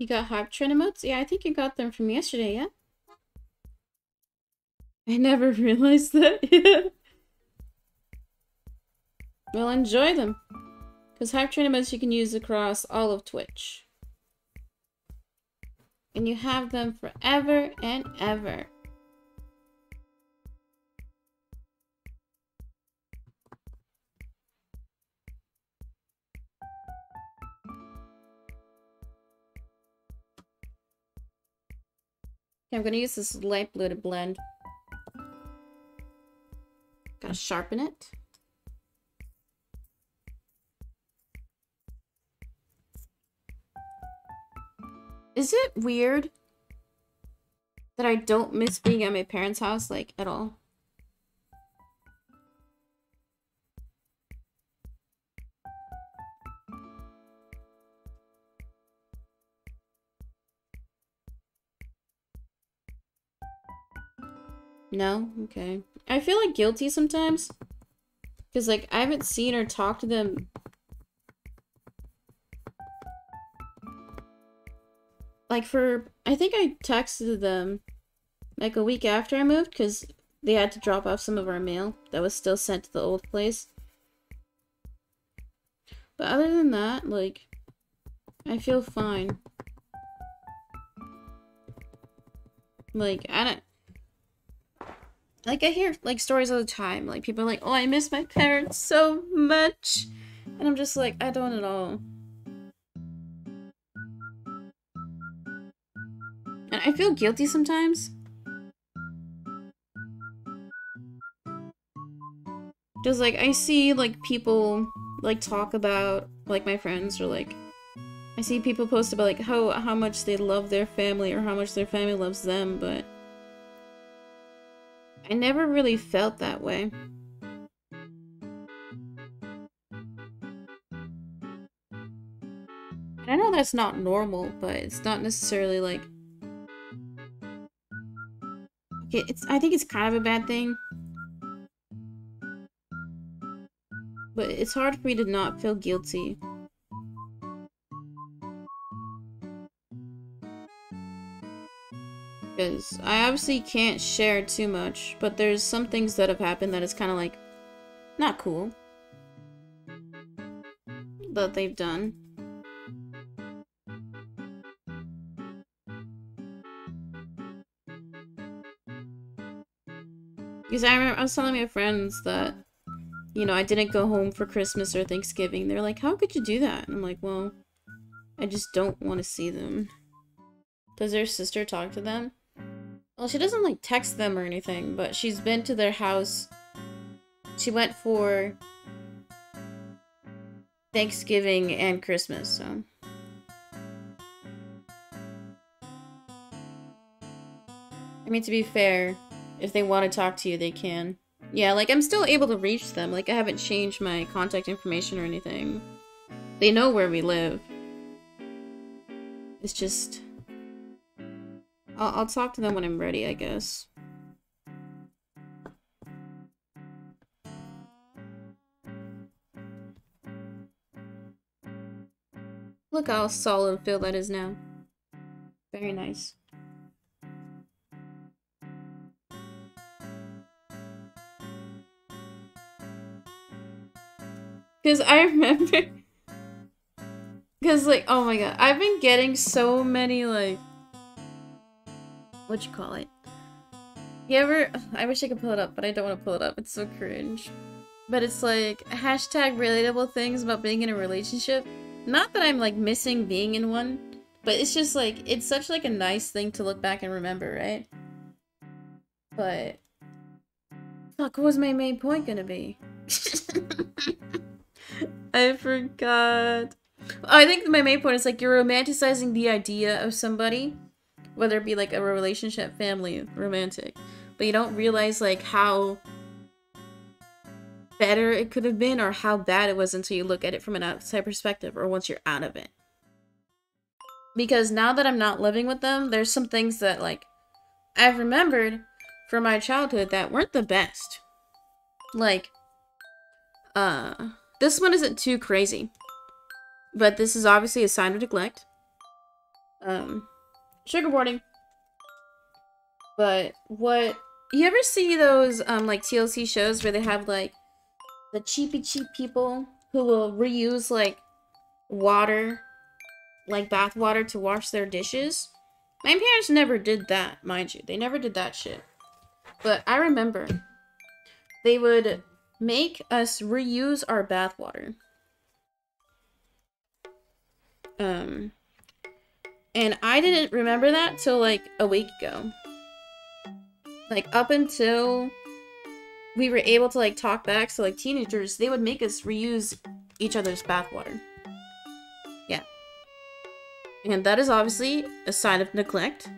You got hype train emotes? Yeah, I think you got them from yesterday, yeah? I never realized that, yeah. Well, enjoy them. Because hype train emotes you can use across all of Twitch. And you have them forever and ever. Okay, I'm gonna use this light blue to blend. Gotta sharpen it. Is it weird that I don't miss being at my parents' house, like, at all? No? Okay. I feel, like, guilty sometimes. Because, like, I haven't seen or talked to them like for... I think I texted them like a week after I moved because they had to drop off some of our mail that was still sent to the old place. But other than that, like, I feel fine. Like, I don't... Like, I hear, like, stories all the time. Like, people are like, oh, I miss my parents so much. And I'm just like, I don't at all. And I feel guilty sometimes. Just, like, I see, like, people, like, talk about, like, my friends or, like, I see people post about, like, how much they love their family or how much their family loves them, but I never really felt that way. And I know that's not normal, but it's not necessarily like... Okay, I think it's kind of a bad thing. But it's hard for me to not feel guilty. I obviously can't share too much, but there's some things that have happened that is kind of like, not cool. That they've done. Because I remember I was telling my friends that, you know, I didn't go home for Christmas or Thanksgiving. They're like, how could you do that? And I'm like, well, I just don't want to see them. Does their sister talk to them? Well, she doesn't, like, text them or anything, but she's been to their house. She went for Thanksgiving and Christmas, so. I mean, to be fair, if they want to talk to you, they can. Yeah, like, I'm still able to reach them. Like, I haven't changed my contact information or anything. They know where we live. It's just... I'll talk to them when I'm ready, I guess. Look how solid feel that is now. Very nice. Because I remember... Because, like, oh my god. I've been getting so many, like... What you call it? You ever? I wish I could pull it up, but I don't want to pull it up. It's so cringe. But it's like hashtag relatable things about being in a relationship. Not that I'm like missing being in one, but it's just like it's such like a nice thing to look back and remember, right? But fuck, what was my main point gonna be? I forgot. I think my main point is like you're romanticizing the idea of somebody. Whether it be like a relationship, family, romantic, but you don't realize like how better it could have been or how bad it was until you look at it from an outside perspective or once you're out of it. Because now that I'm not living with them, there's some things that like I've remembered from my childhood that weren't the best. Like, this one isn't too crazy, but this is obviously a sign of neglect. sugarboarding. But what, you ever see those like TLC shows where they have like the cheap people who will reuse like water, like bath water, to wash their dishes? My parents never did that, mind you. They never did that shit. But I remember they would make us reuse our bath water. And I didn't remember that till like a week ago. Like up until we were able to like talk back to like teenagers, they would make us reuse each other's bath water. Yeah. And that is obviously a sign of neglect,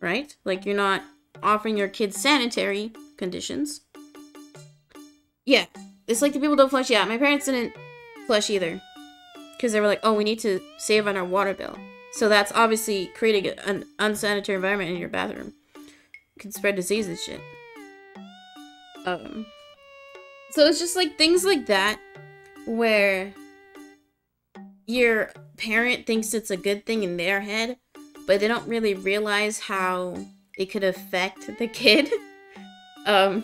right? Like you're not offering your kids sanitary conditions. Yeah. It's like the people don't flush. Yeah, my parents didn't flush either. Because they were like, oh, we need to save on our water bill. So that's obviously creating an unsanitary environment in your bathroom. It can spread disease and shit. So it's just like things like that where your parent thinks it's a good thing in their head, but they don't really realize how it could affect the kid. So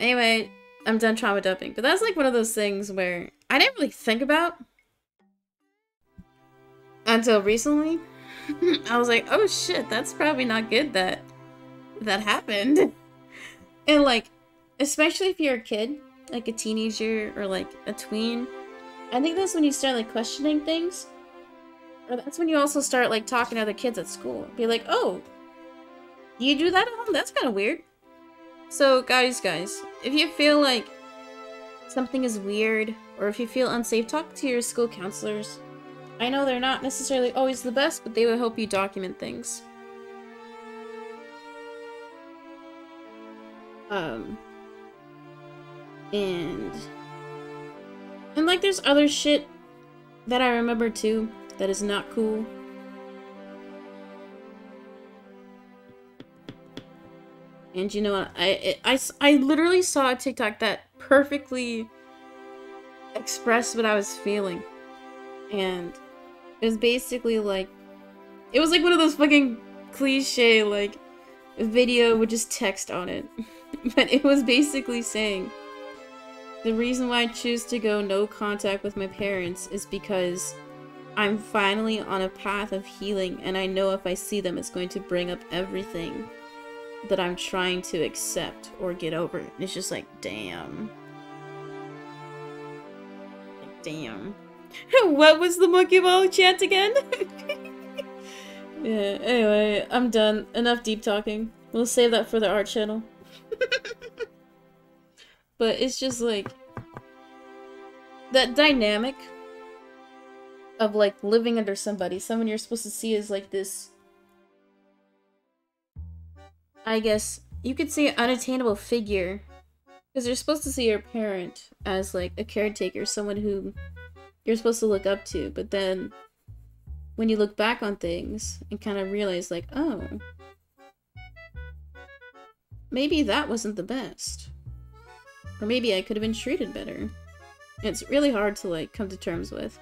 anyway, I'm done trauma dumping, but that's like one of those things where I didn't really think about until recently. I was like, oh shit, that's probably not good that that happened. And like, especially if you're a kid, like a teenager or like a tween, I think that's when you start like questioning things. Or that's when you also start like talking to other kids at school. Be like, oh, you do that at home? That's kind of weird. So guys, if you feel like something is weird or if you feel unsafe, talk to your school counselors. I know they're not necessarily always the best, but they will help you document things. And like there's other shit that I remember too that is not cool. And you know what, I literally saw a TikTok that perfectly expressed what I was feeling. And it was basically like, it was like one of those fucking cliche like video with just text on it. But it was basically saying, the reason why I choose to go no contact with my parents is because I'm finally on a path of healing, and I know if I see them, it's going to bring up everything that I'm trying to accept or get over. And it's just like, damn. Like, damn. What was the monkey ball chant again? Yeah, anyway, I'm done. Enough deep talking. We'll save that for the art channel. But it's just like that dynamic of like living under somebody. Someone you're supposed to see as like this, I guess you could say, unattainable figure, because you're supposed to see your parent as like a caretaker, someone who you're supposed to look up to. But then when you look back on things and kind of realize like, oh, maybe that wasn't the best, or maybe I could have been treated better. And it's really hard to like come to terms with.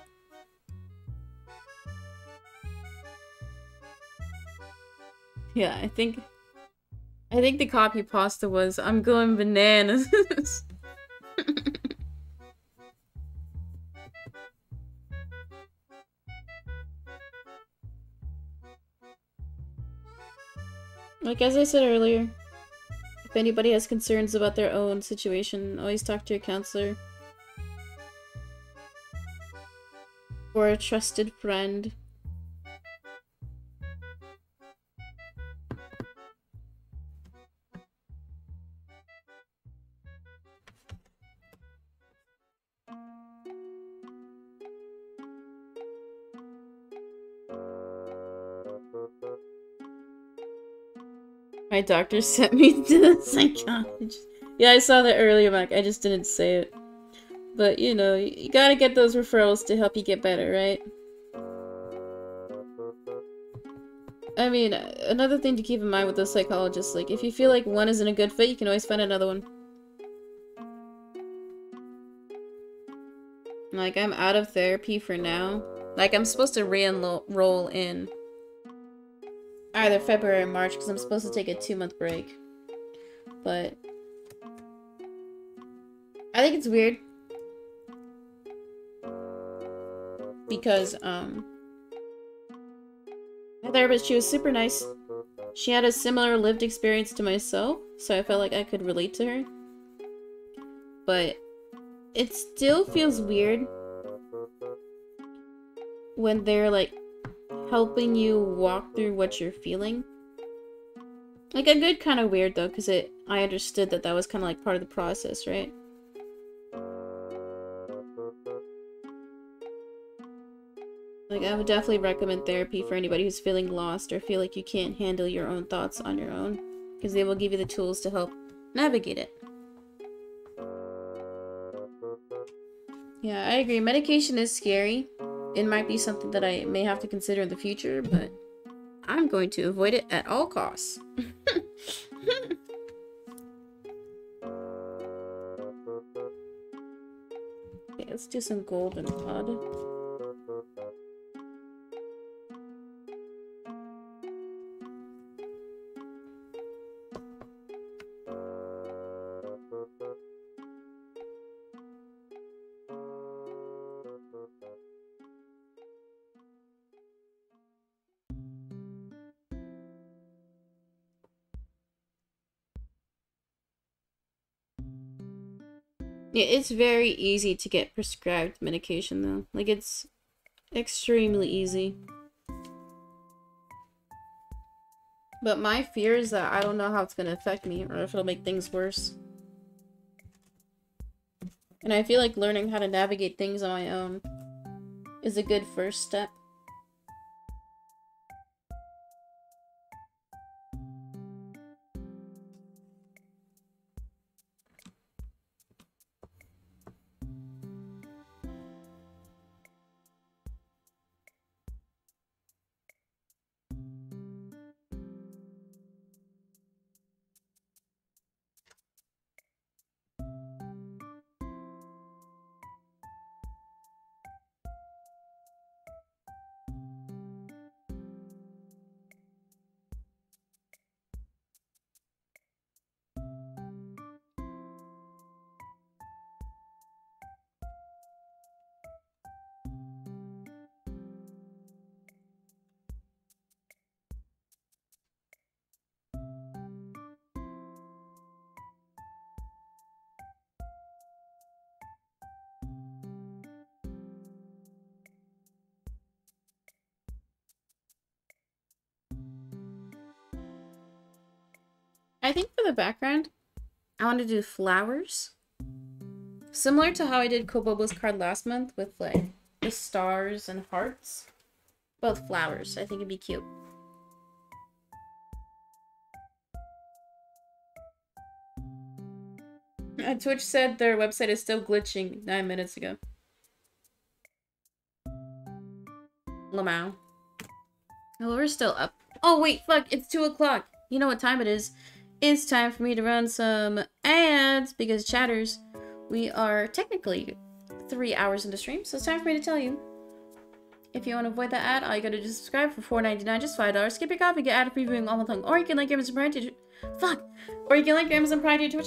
Yeah, I think the copy pasta was, I'm going bananas. Like, as I said earlier, if anybody has concerns about their own situation, always talk to your counselor or a trusted friend. My doctor sent me to the psychologist. Yeah, I saw that earlier, Mike. I just didn't say it. But, you know, you gotta get those referrals to help you get better, right? I mean, another thing to keep in mind with those psychologists, like, if you feel like one isn't a good fit, you can always find another one. Like, I'm out of therapy for now, Like, I'm supposed to re-enroll in either February or March because I'm supposed to take a 2-month break. But I think it's weird because my therapist, she was super nice. She had a similar lived experience to myself, so I felt like I could relate to her. But it still feels weird when they're like helping you walk through what you're feeling. Like, a good kind of weird though, because I understood that that was kind of like part of the process, right? Like, I would definitely recommend therapy for anybody who's feeling lost or feel like you can't handle your own thoughts on your own, because they will give you the tools to help navigate it. Yeah, I agree. Medication is scary. It might be something that I may have to consider in the future, but I'm going to avoid it at all costs. Okay, let's do some golden pod. Yeah, it's very easy to get prescribed medication, though. Like, it's extremely easy. But my fear is that I don't know how it's gonna affect me, or if it'll make things worse. And I feel like learning how to navigate things on my own is a good first step. I think for the background, I want to do flowers. Similar to how I did Kobobo's card last month with like the stars and hearts. Both flowers. I think it'd be cute. Twitch said their website is still glitching 9 minutes ago. Lmao. Well, we're still up. Oh wait, fuck, it's 2 o'clock. You know what time it is. It's time for me to run some ads because chatters, we are technically 3 hours into stream, so it's time for me to tell you. If you want to avoid that ad, all you gotta do is subscribe for $4.99, just $5. Skip your coffee, get ad-free viewing all month long, or you can link Amazon Prime to your Twitch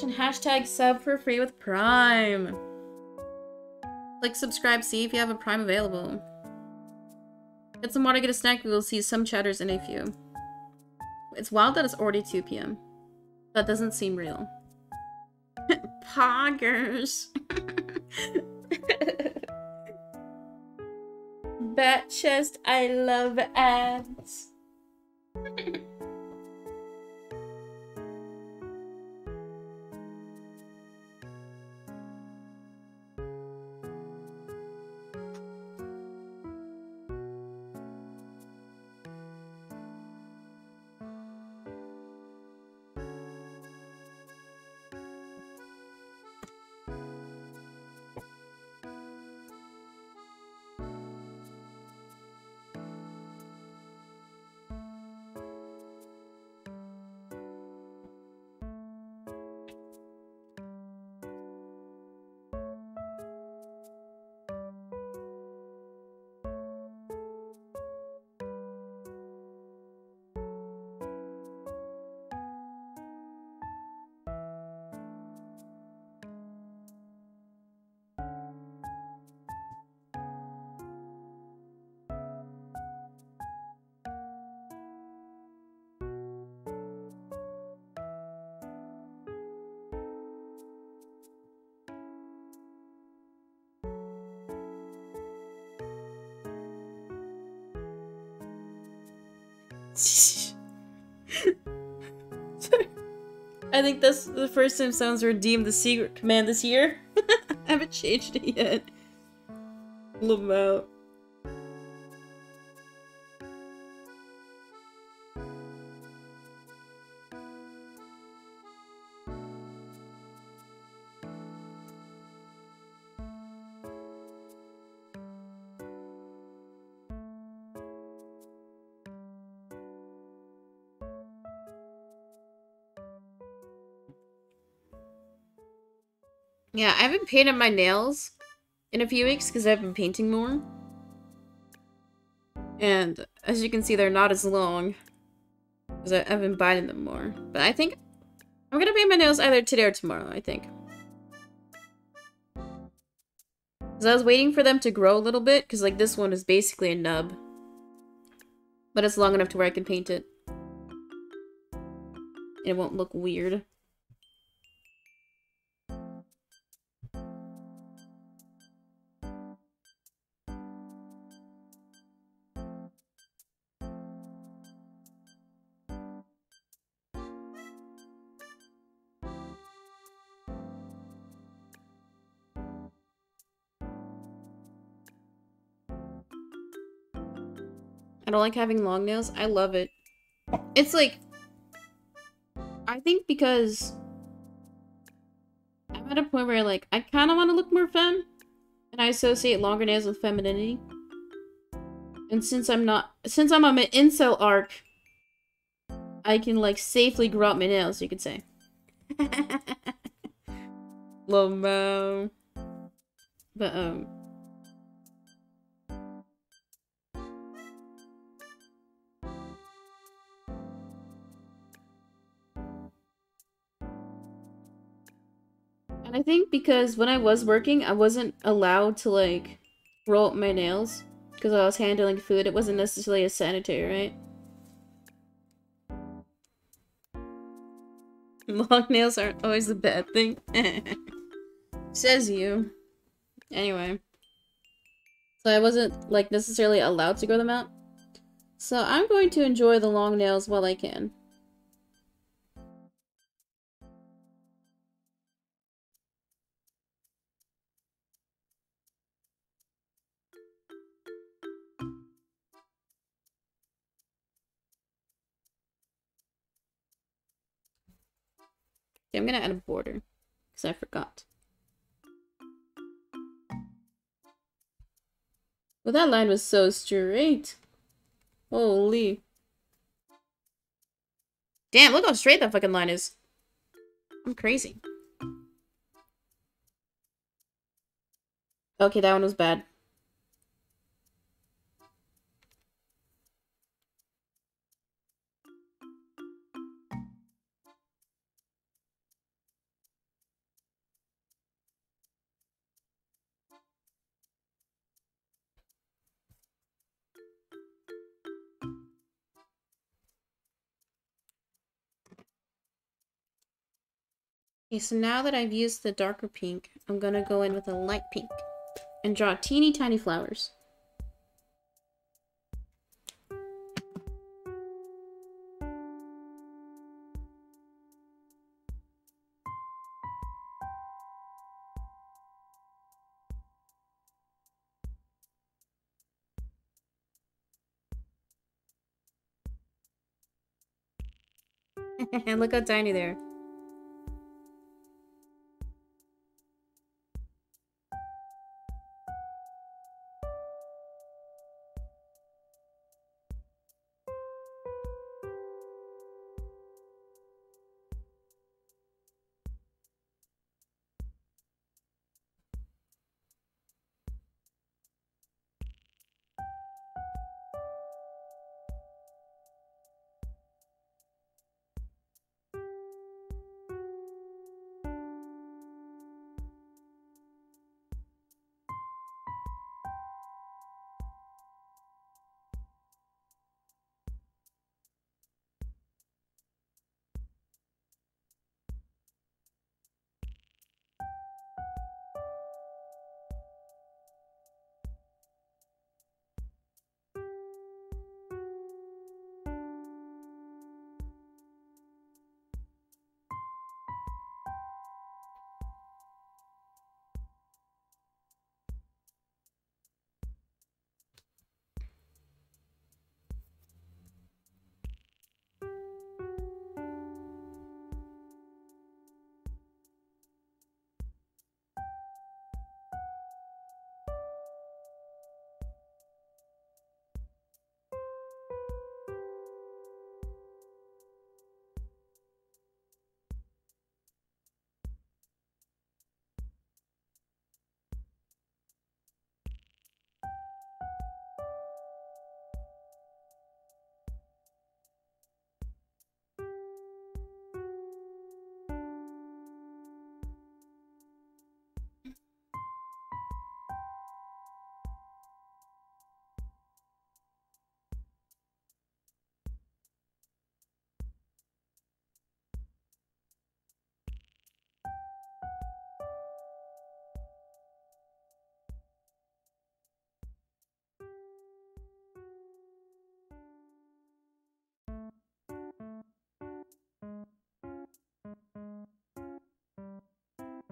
and hashtag sub for free with Prime. Click subscribe, see if you have a Prime available. Get some water, get a snack, we will see some chatters in a few. It's wild that it's already 2 p.m. That doesn't seem real. Poggers. Bat chest, I love ads. I think that's the first time someone's redeemed the secret command this year. I haven't changed it yet. Love them out. Yeah, I haven't painted my nails in a few weeks because I've been painting more. And as you can see, they're not as long because I've been biting them more. But I think I'm going to paint my nails either today or tomorrow, I think. Because I was waiting for them to grow a little bit because, like, this one is basically a nub. But it's long enough to where I can paint it. And it won't look weird. I don't like having long nails. I love it. It's like... I think because... I'm at a point where, like, I kind of want to look more femme. And I associate longer nails with femininity. And since I'm not... Since I'm on my incel arc... I can, like, safely grow out my nails, you could say. Lomo. But, I think because when I was working, I wasn't allowed to, like, roll up my nails. Because I was handling food, it wasn't necessarily as sanitary, right? Long nails aren't always a bad thing. Says you. Anyway. So I wasn't, like, necessarily allowed to grow them out. So I'm going to enjoy the long nails while I can. I'm gonna add a border because I forgot. Well, that line was so straight. Holy. Damn, look how straight that fucking line is. I'm crazy. Okay, that one was bad. Okay, so now that I've used the darker pink, I'm gonna go in with a light pink and draw teeny tiny flowers. And look how tiny they are.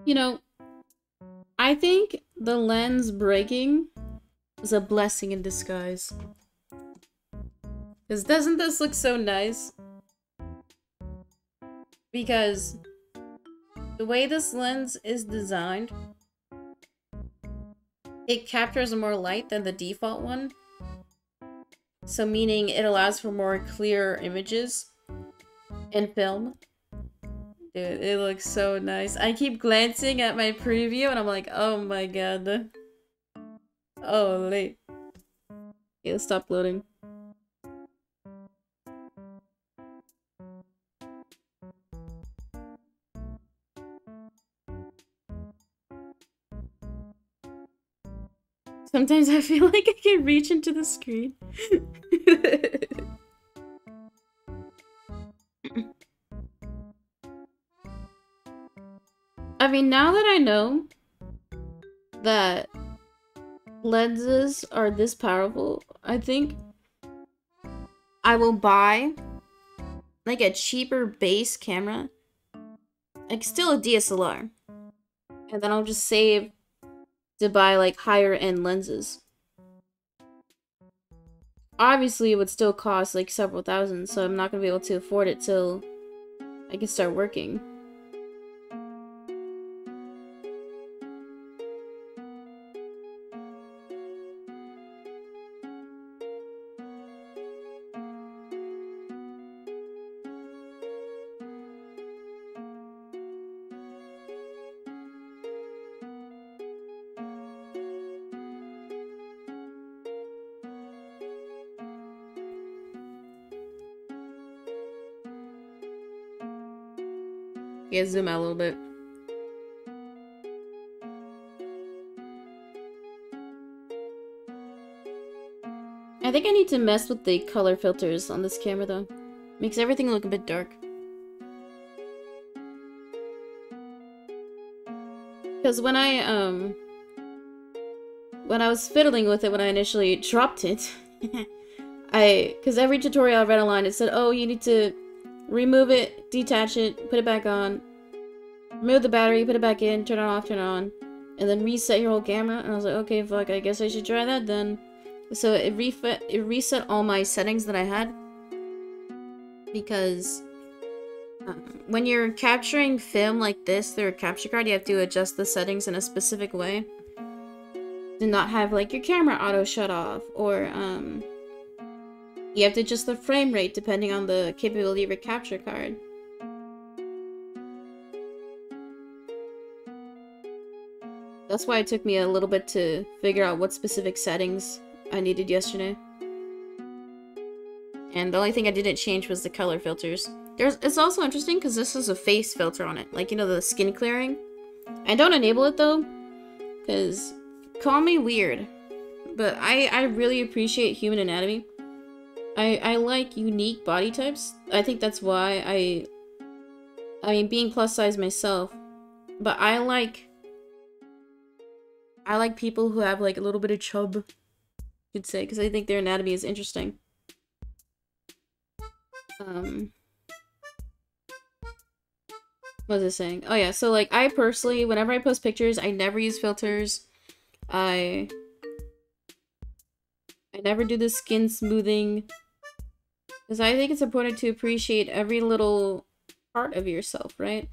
you know, I think the lens breaking is a blessing in disguise. Because doesn't this look so nice? Because the way this lens is designed, it captures more light than the default one. So meaning it allows for more clear images in film. Dude, it looks so nice. I keep glancing at my preview and I'm like, oh my god. Holy. It'll stop loading. Sometimes I feel like I can reach into the screen. I mean, now that I know that lenses are this powerful, I think I will buy like a cheaper base camera, like still a DSLR, and then I'll just save to buy like higher end lenses. Obviously it would still cost like several thousand, so I'm not gonna be able to afford it till I can start working. Yeah, zoom out a little bit. I think I need to mess with the color filters on this camera though. Makes everything look a bit dark. Because when I was fiddling with it when I initially dropped it, because every tutorial I read online, it said, oh, you need to remove it, detach it, put it back on, remove the battery, put it back in, turn it off, turn it on, and then reset your whole camera. And I was like, okay, fuck, I guess I should try that then. So it reset all my settings that I had, because when you're capturing film like this through a capture card, you have to adjust the settings in a specific way to not have like your camera auto shut off, or you have to adjust the frame rate depending on the capability of your capture card. That's why it took me a little bit to figure out what specific settings I needed yesterday. And the only thing I didn't change was the color filters. It's also interesting because this is a face filter on it. Like, you know, the skin clearing. I don't enable it though, because call me weird, but I really appreciate human anatomy. I like unique body types. I think that's why I mean, being plus size myself, but I like people who have like a little bit of chub, you could say, because I think their anatomy is interesting. What was I saying? Oh yeah, so like I personally, whenever I post pictures, I never use filters. I never do the skin smoothing. Because I think it's important to appreciate every little part of yourself, right?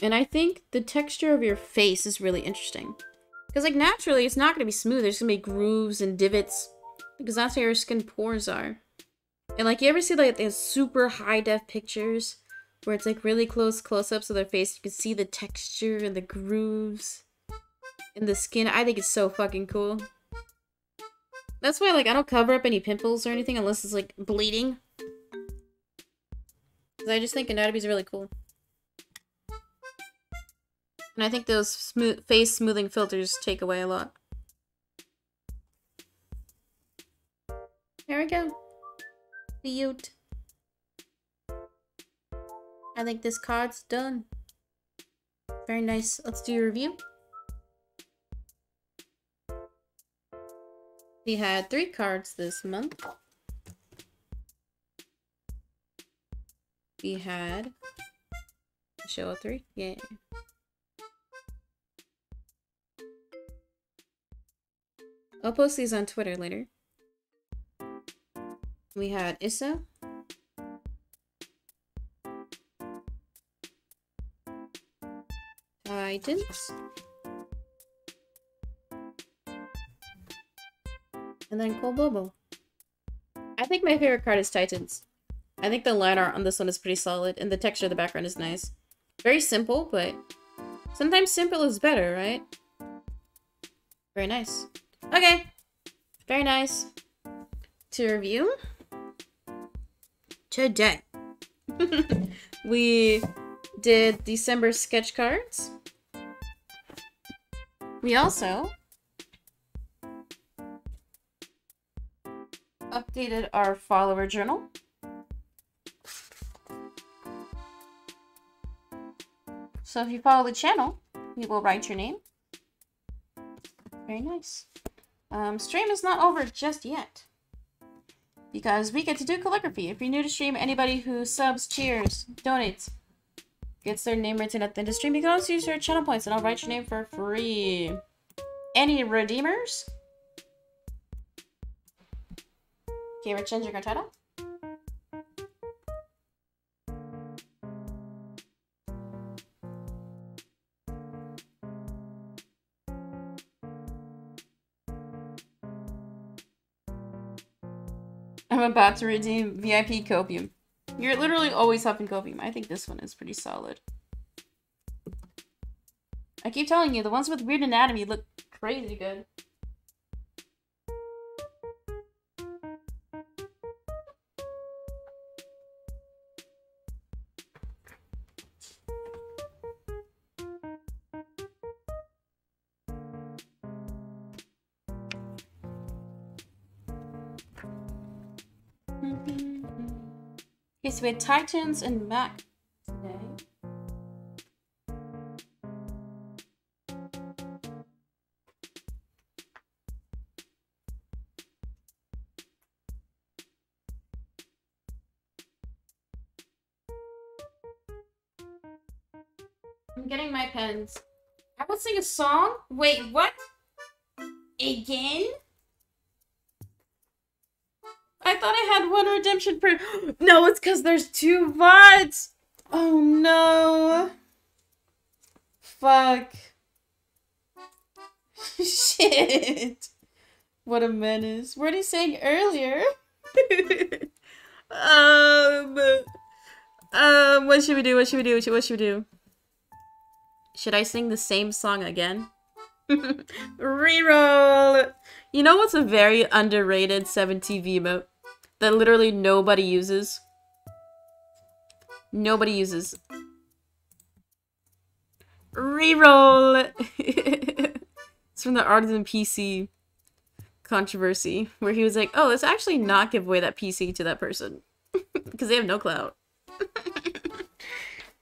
And I think the texture of your face is really interesting. Because, like, naturally, it's not going to be smooth. There's going to be grooves and divots. Because that's where your skin pores are. And, like, you ever see, like, these super high-def pictures where it's, like, really close-ups of their face? You can see the texture and the grooves in the skin. I think it's so fucking cool. That's why, like, I don't cover up any pimples or anything unless it's, like, bleeding. Because I just think anatomy is really cool. And I think those face smoothing filters take away a lot. There we go. Cute. I think this card's done. Very nice. Let's do a review. We had 3 cards this month. We had Show all three? Yeah. I'll post these on Twitter later. We had Issa. Titans. And then Cobobo. I think my favorite card is Titans. I think the line art on this one is pretty solid, and the texture of the background is nice. Very simple, but sometimes simple is better, right? Very nice. Okay. Very nice. To review. Today. We did December sketch cards. We also updated our follower journal. So if you follow the channel, you will write your name. Very nice. Stream is not over just yet, because we get to do calligraphy. If you're new to stream, anybody who subs, cheers, donates, gets their name written at the end of stream. You can also use your channel points, and I'll write your name for free. Any redeemers? Okay, we're changing our title. I'm about to redeem VIP Copium. You're literally always helping Copium. I think this one is pretty solid. I keep telling you, the ones with weird anatomy look crazy good. Okay, so we had Titans and Mac today. I'm getting my pens. I will sing a song. Wait, what? Again? I thought I had one redemption per— No, it's because there's two VODs! Oh no! Fuck. Shit! What a menace. What are you saying earlier? What should we do? What should we do? What should we do? Should I sing the same song again? Reroll! You know what's a very underrated 7TV emote? That literally nobody uses. Nobody uses. Reroll! It's from the Artisan PC controversy, where he was like, oh, let's actually not give away that PC to that person. Because they have no clout.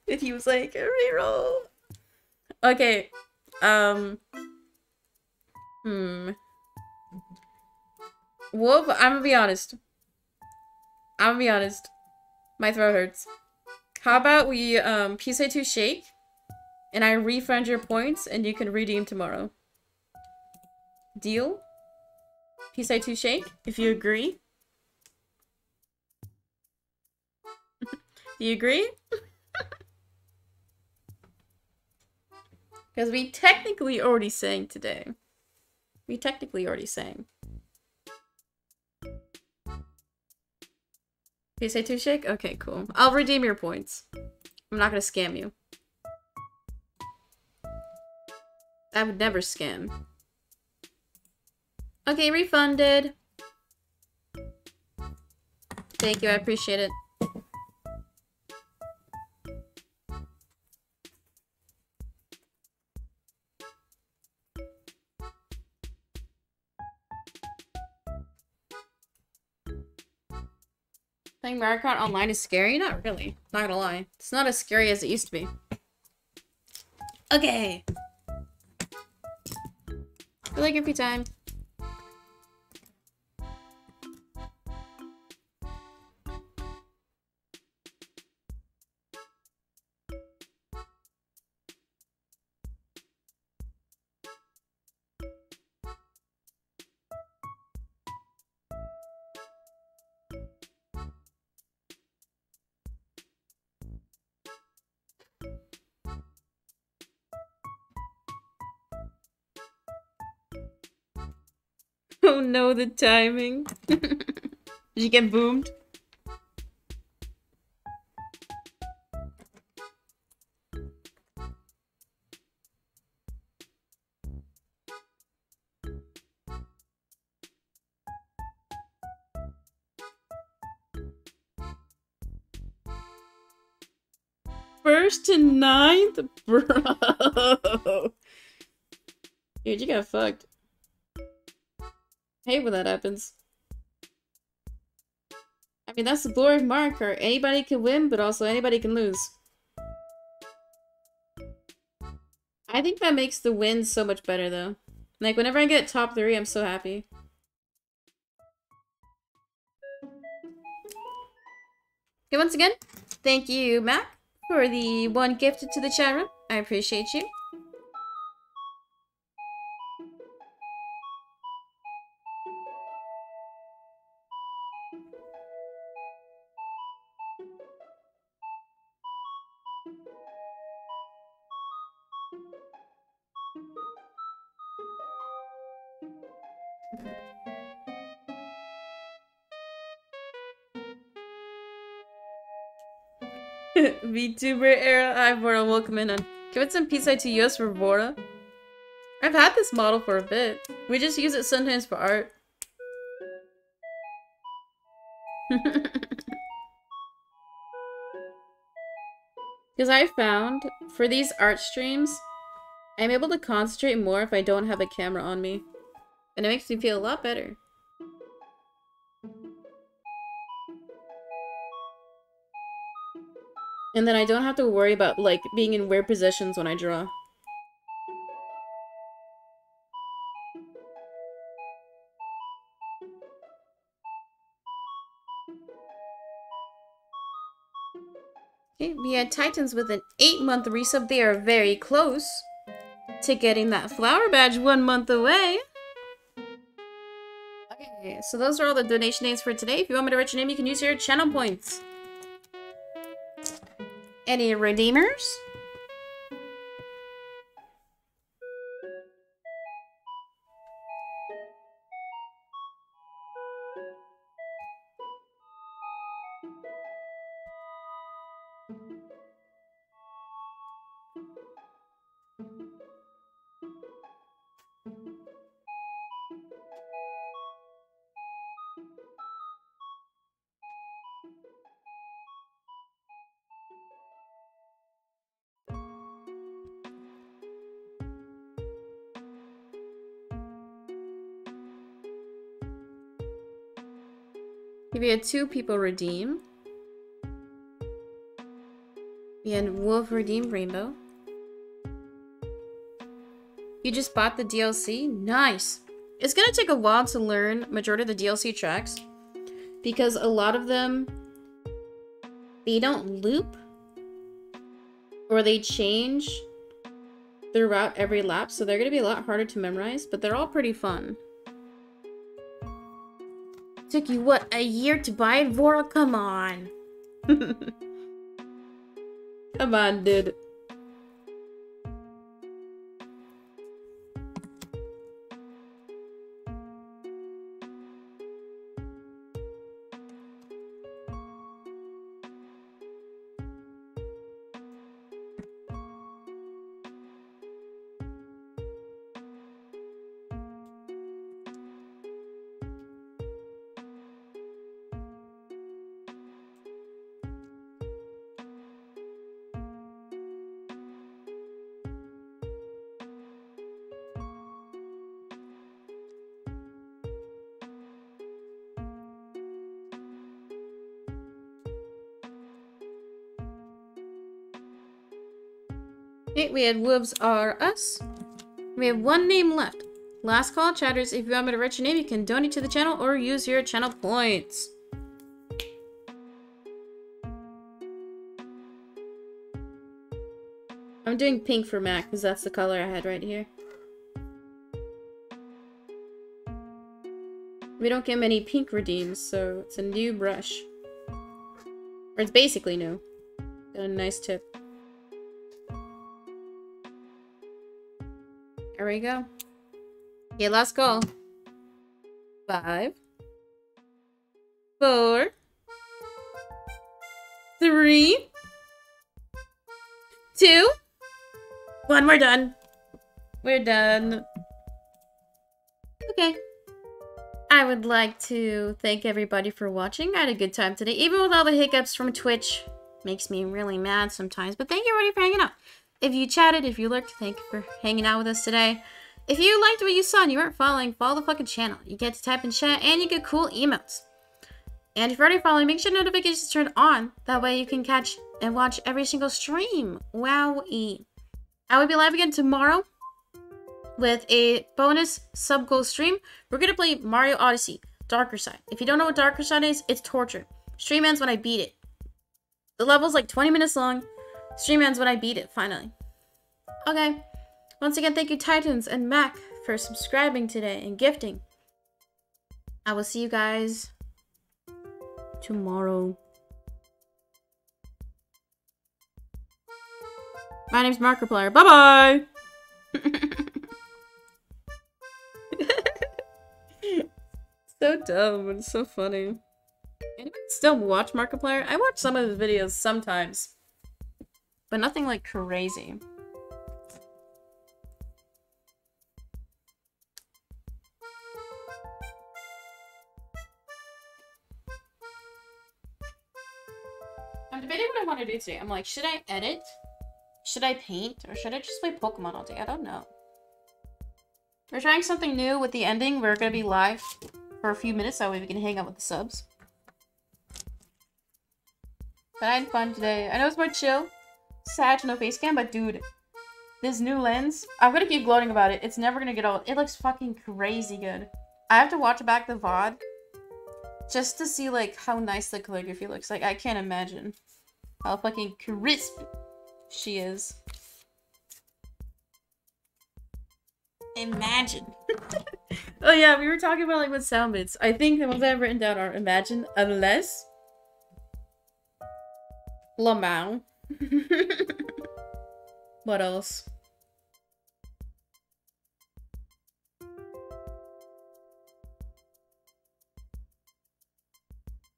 And he was like, reroll! Okay. Wolf, I'm gonna be honest. My throat hurts. How about we PC to shake, and I refund your points, and you can redeem tomorrow. Deal? PC to shake, if you agree. Do you agree? Because we technically already sang today. We technically already sang. You say two shake? Okay, cool. I'll redeem your points. I'm not gonna scam you. I would never scam. Okay, refunded. Thank you, I appreciate it. Playing Mario Kart online is scary? Not really. Not gonna lie. It's not as scary as it used to be. Okay. Calligraphy time. Oh no, the timing. Did you get boomed? First to ninth? Bro. Dude, you got fucked. I hate when that happens. I mean, that's the glory of Mario Kart. Anybody can win, but also anybody can lose. I think that makes the win so much better, though. Like, whenever I get top 3, I'm so happy. Okay, once again, thank you, Mac, for the one gifted to the chat room. I appreciate you. VTuber era, hi Vora, welcome in. Give it some PSI to us for Vora. I've had this model for a bit. We just use it sometimes for art. Because I found, for these art streams, I'm able to concentrate more if I don't have a camera on me. And it makes me feel a lot better. And then I don't have to worry about, like, being in weird positions when I draw. Okay, we had Titans with an 8-month resub. They are very close to getting that flower badge 1 month away. Okay, so those are all the donation names for today. If you want me to write your name, you can use your channel points. Any redeemers? We had 2 people redeem. We had Wolf redeem Rainbow. You just bought the DLC? Nice! It's gonna take a while to learn majority of the DLC tracks, because a lot of them, they don't loop, or they change throughout every lap, so they're gonna be a lot harder to memorize, but they're all pretty fun. Took you, what, a year to buy it, Vora? Come on. Come on, dude. We had Wolves Are Us. We have 1 name left. Last call, chatters. If you want me to write your name, you can donate to the channel or use your channel points. I'm doing pink for Mac because that's the color I had right here. We don't get many pink redeems, so it's a new brush. Or it's basically new. Got a nice tip. There we go. Okay, last call. 5, 4, 3, 2, 1. We're done. We're done. Okay. I would like to thank everybody for watching. I had a good time today, even with all the hiccups from Twitch. Makes me really mad sometimes, but thank you everybody for hanging out. If you chatted, if you lurked, thank you for hanging out with us today. If you liked what you saw and you weren't following, follow the fucking channel. You get to type in chat and you get cool emotes. And if you're already following, make sure notifications are turned on. That way you can catch and watch every single stream. Wowie. I will be live again tomorrow with a bonus sub-goal stream. We're going to play Mario Odyssey, Darker Side. If you don't know what Darker Side is, it's torture. Stream ends when I beat it. The level's like 20 minutes long. Stream ends when I beat it, finally. Okay. Once again, thank you Titans and Mac for subscribing today and gifting. I will see you guys tomorrow. My name's Markiplier. Bye-bye! So dumb, but it's so funny. Anyone still watch Markiplier? I watch some of his videos sometimes. But nothing like crazy. I'm debating what I want to do today. I'm like, should I edit? Should I paint? Or should I just play Pokemon all day? I don't know. We're trying something new with the ending. We're gonna be live for a few minutes, that way we can hang out with the subs. But I had fun today. I know it's more chill. Sad to no face cam, but dude, this new lens, I'm gonna keep gloating about it. It's never gonna get old. It looks fucking crazy good. I have to watch back the VOD just to see like how nice the calligraphy looks. Like I can't imagine how fucking crisp she is. Imagine. Oh yeah, we were talking about like what sound bits. I think the ones I've written down are Imagine, Unless, Lamau. What else?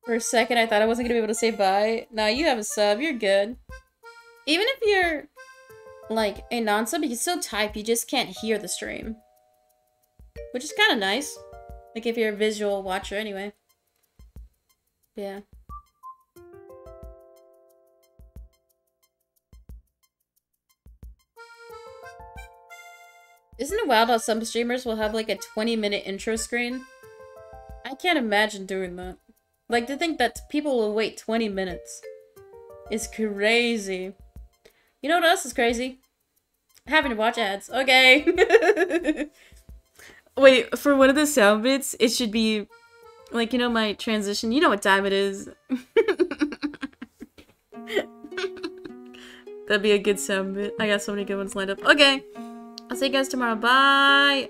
For a second I thought I wasn't gonna be able to say bye. Nah, you have a sub, you're good. Even if you're like a non-sub, you can still type, you just can't hear the stream. Which is kind of nice. Like if you're a visual watcher anyway. Yeah. Isn't it wild how some streamers will have like a 20-minute intro screen? I can't imagine doing that. Like to think that people will wait 20 minutes is crazy. You know what else is crazy? Having to watch ads. Okay. Wait, for one of the sound bits, it should be like, you know, my transition. You know what time it is. That'd be a good sound bit. I got so many good ones lined up. Okay. I'll see you guys tomorrow. Bye.